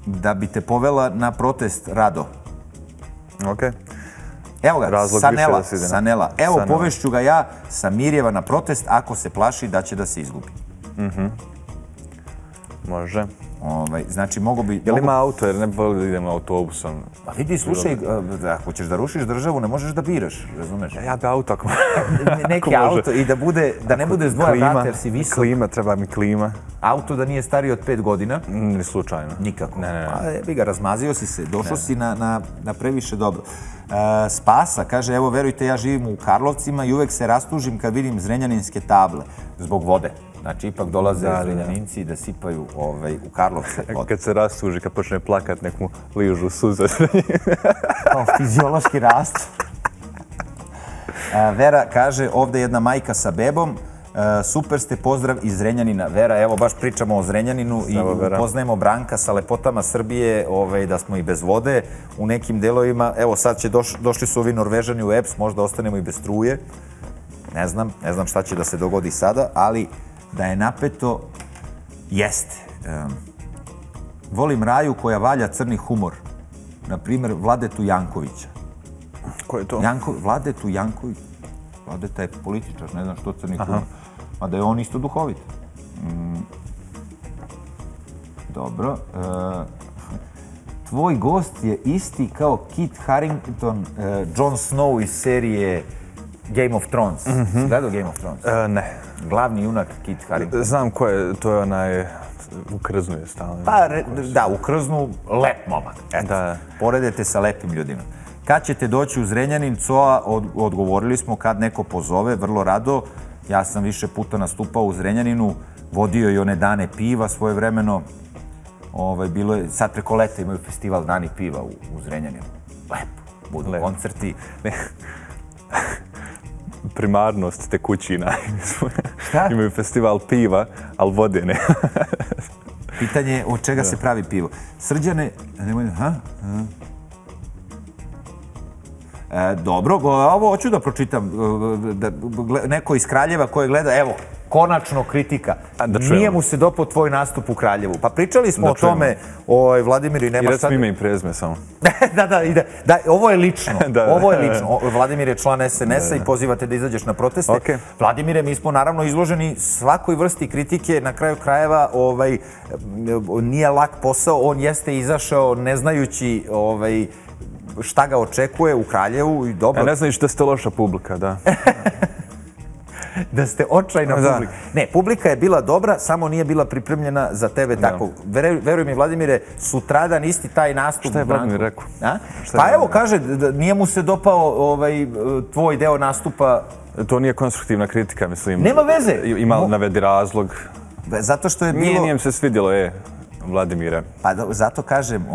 Da bi te povela na protest, Rado. Okej. Evo ga, Sanela. Evo, povešću ga ja sa Mirjeva na protest ako se plaši da će da se izgubi. Može. Znači, mogu bi... Jel ima auto, jer ne volim da idem autobusom? Pa vidi, slušaj, ako ćeš da rušiš državu, ne možeš da biraš, razumeš? Ja bi auto ako može. Neki auto i da ne bude zdvoja vrata jer si visok. Klima, treba mi klima. Auto da nije stariji od 5 godina? Ni slučajno. Nikako. Bi ga razmazio si se, došao si na previše dobro. Spasa, kaže, evo, verujte, ja živim u Karlovcima i uvek se rastužim kad vidim zrenjaninske table. Zbog vode. Znači, ipak dolaze Zrenjaninci da sipaju u Karlovce. Kad se rastuži, kad počne plakat, nek mu ližu suze. Kao fiziološki rast. Vera kaže, ovde je jedna majka sa bebom. Super ste, pozdrav iz Zrenjanina. Vera, evo, baš pričamo o Zrenjaninu i poznajemo Branka sa lepotama Srbije, da smo i bez vode u nekim delovima. Evo, sad će došli su ovi Norvežani u EPS, možda ostanemo i bez struje. Ne znam šta će da se dogodi sada, ali... Da je napeto, jeste. Volim Raju koja valja crni humor. Naprimjer, Vladetu Jankovića. Ko je to? Vladetu Janković. Vladeta je političar, ne znam što crni humor. Ma da je on isto duhovit. Dobro. Tvoj gost je isti kao Kit Harington, Jon Snow iz serije... Game of Thrones. Gledao Game of Thrones? Ne. Glavni junak Kit Harington. Znam ko je, to je onaj... Ukrznu je stalno. Pa, da, ukrznu lep momak. Poredite sa lepim ljudima. Kad ćete doći u Zrenjanin, Coa, odgovorili smo kad neko pozove, vrlo rado. Ja sam više puta nastupao u Zrenjaninu, vodio i one dane piva svoje vremeno. Sad preko leta imaju festival Dani piva u Zrenjaninu. Lepo. Budu koncerti. Primarnost tekućina. Šta? Imaju festival piva, ali vode ne. Pitanje je od čega se pravi pivo. Srđane... Dobro, ovo hoću da pročitam. Neko iz Kraljeva koje gleda, evo, konačno kritika. Nije mu se dopao tvoj nastup u Kraljevu. Pa pričali smo o tome, Vladimiri, nema šta... I recimo ime i prezme samo. Da, ovo je lično. Vladimir je član SNS-a i pozivate da izađeš na proteste. Vladimire, mi smo naravno izloženi svakoj vrsti kritike. Na kraju krajeva nije lak posao. On jeste izašao ne znajući... šta ga očekuje u Kraljevu i dobro... Ne znaš da ste loša publika, da. Da ste očajna publika. Ne, publika je bila dobra, samo nije bila pripremljena za tebe tako. Veruj mi, Vladimire, sutradan isti taj nastup. Šta je Vladimir rekao? Pa evo, kaže, nije mu se dopao tvoj deo nastupa. To nije konstruktivna kritika, mislim. Nema veze. Ima navedi razlog. Zato što je bilo... Nije mi se svidjelo, Vladimira. Pa zato kažem,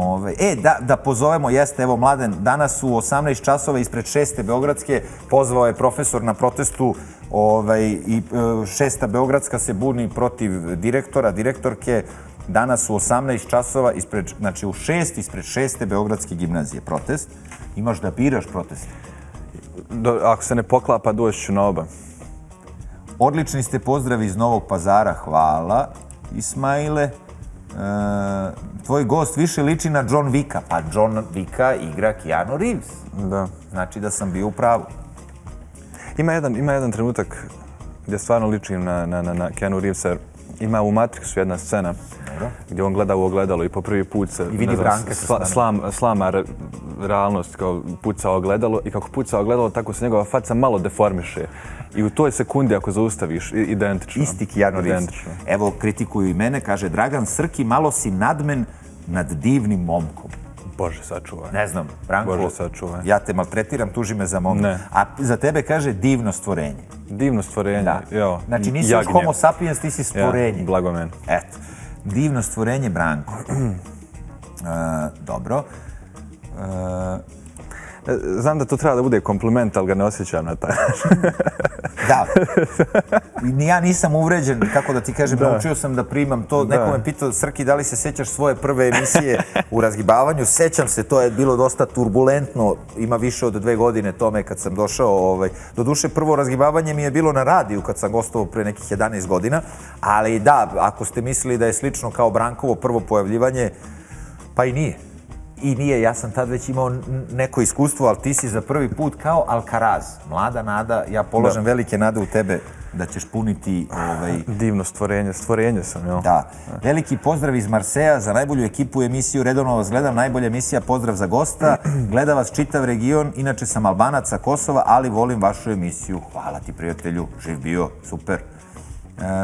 da pozovemo, jeste, evo Mladen, danas u 18 časova ispred 6. Beogradske pozvao je profesor na protestu i 6. Beogradska se buni protiv direktora, direktorke, danas u 18 časova, znači u 6 ispred 6. Beogradske gimnazije protest. Imaš da biraš protest? Ako se ne poklapa, doći ću na oba. Odlični ste, pozdrav iz Novog Pazara, hvala Ismaile. Tvoj gost više liči na John Wicka. Pa John Wicka igra Keanu Reeves. Da. Znači da sam bio u pravu. Ima jedan trenutak gdje stvarno ličim na Keanu Reevesa. Ima u Matrixu jedna scena gdje on gleda u ogledalo i po prvi put se slama realnost, kao puca ogledalo i kako puca ogledalo tako se njegova faca malo deformiše. I u toj sekundi ako zaustaviš, identično. Isti Keanu Reeves. Evo kritikuju i mene, kaže Dragan Srki, malo si nadmen nad divnim momkom. Bože, sačuvaj. Ne znam, Branko, ja te maltretiram, tuži me za momka. A za tebe kaže divno stvorenje. Divno stvorenje, jao. Znači nisi još homo sapiens, ti si stvorenje. Blago meni. Eto, divno stvorenje Branko. Dobro. Znam da to treba da bude kompliment, ali ga ne osjećam na taj način. Da. Ja nisam uvređen, kako da ti kažem, naučio sam da primam to. Neko me pitao, Srki, da li se sjećaš svoje prve emisije u razgibavanju? Sjećam se, to je bilo dosta turbulentno, ima više od 2 godine tome kad sam došao. Doduše, prvo razgibavanje mi je bilo na radiju kad sam gostovao pre nekih 11 godina, ali da, ako ste mislili da je slično kao Brankovo prvo pojavljivanje, pa i nije. I nije, ja sam tad već imao neko iskustvo, ali ti si za prvi put kao Alcaraz. Mlada nada, ja položem velike nade u tebe da ćeš puniti... Divno stvorenje, stvorenje sam, jel? Da. Veliki pozdrav iz Marseja za najbolju ekipu emisiju. Redovno vas gledam, najbolja emisija, pozdrav za gosta. Gleda vas čitav region, inače sam Albanac sa Kosova, ali volim vašu emisiju. Hvala ti, prijatelju, živ bio, super.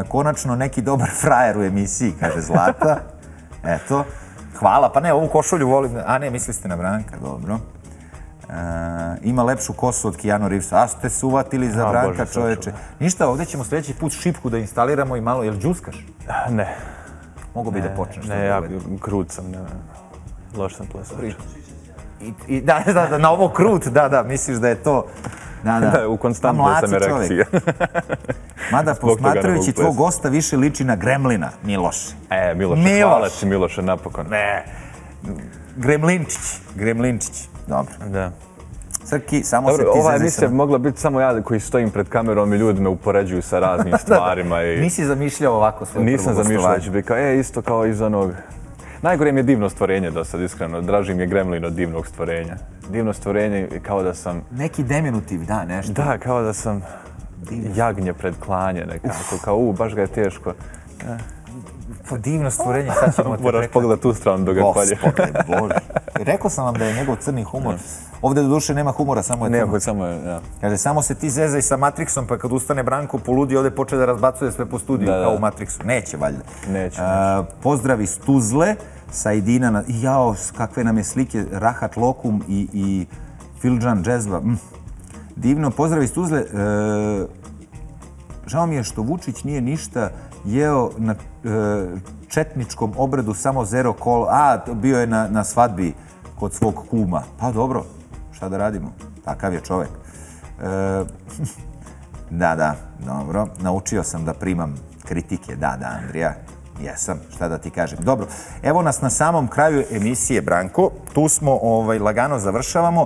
Konačno neki dobar frajer u emisiji, kaže Zlata. Eto. Hvala, pa ne, ovu košulju volim, a ne, misli ste na Branka, dobro. Ima lepšu kosu od Keanu Reevesa, a ste se uvatili za Branka, čoveče. Ništa, ovdje ćemo sljedeći put šipku da instaliramo i malo, jel džuskaš? Ne. Mogu bi da počneš? Ne, ja krut sam, loš sam plesač. Da, na ovo krut, da, misliš da je to... Da, u konstantnoj sam erekciji. Mada, posmatrajući tvoj gosta više liči na Gremlina, Miloše. Miloše, hvala ti Miloše, napokon. Ne, Gremlinčić, dobro. Da. Srki, samo se ti zezisam. Ova emisija bi mogla biti samo ja koji stojim pred kamerom i ljudi me upoređuju sa raznim stvarima. Nisi zamišljao ovako svoje prvo gostovanje? Nisam zamišljao, da ću biti kao, isto kao iz onog... Najgore mi je divno stvorenje do sad, iskreno. Draži mi je Gremlin od divnog stvorenja. Divno stvorenje kao da sam... Neki diminutiv, da, nešto. Da, kao da sam jagnje pred klanje nekako. Kao, baš ga je teško. Pa divno stvorenje, sad ćemo te prekati. Moraš pogledati tu stranu dok ga hvalje. Gospode, Bože. Rekao sam vam da je njegov crni humor. Ovdje do duše nema humora, samo je crno. Kaže, samo se ti zezaj sa Matrixom, pa kad ustane Branko poludi, ovdje počne da razbacuje sve po studiju, kao u Matrixu. Neće, valjda. Neće. Pozdravi Stuzle, Sajdina, jao, kakve nam je slike, Rahat Lokum i Filđan Džezva. Divno, pozdravi Stuzle. Žao mi je što Vučić nije ništa jeo na četničkom obredu, samo zero kola. A, bio je na svadbi kod svog kuma. Pa dobro, šta da radimo? Takav je čovek. Da, dobro. Naučio sam da primam kritike. Da, Andrija. Jesam, šta da ti kažem. Dobro, evo nas na samom kraju emisije, Branko. Tu smo, lagano završavamo.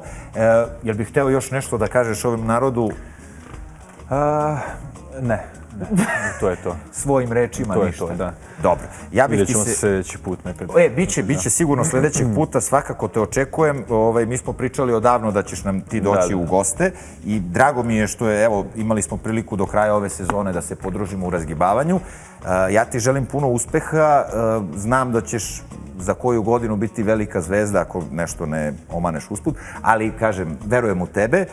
Jel bih hteo još nešto da kažeš ovom narodu? Ne. To je to. Svojim rečima ništa. To je to, da. Dobro. Vidjet ćemo se sljedeći put nekad. Biće sigurno sljedećeg puta, svakako te očekujem. Mi smo pričali odavno da ćeš nam ti doći u goste i drago mi je što je, evo, imali smo priliku do kraja ove sezone da se podružimo u razgibavanju. Ja ti želim puno uspeha, znam da ćeš za koju godinu biti velika zvezda ako nešto ne omaneš usput, ali kažem, verujem u tebe.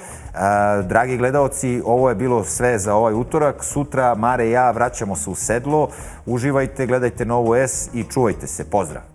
Dragi gledaoci, ovo je bilo sve za ovaj utorak. Sutra Mare i ja vraćamo se u sedlo. Uživajte, gledajte Novu S i čuvajte se. Pozdrav!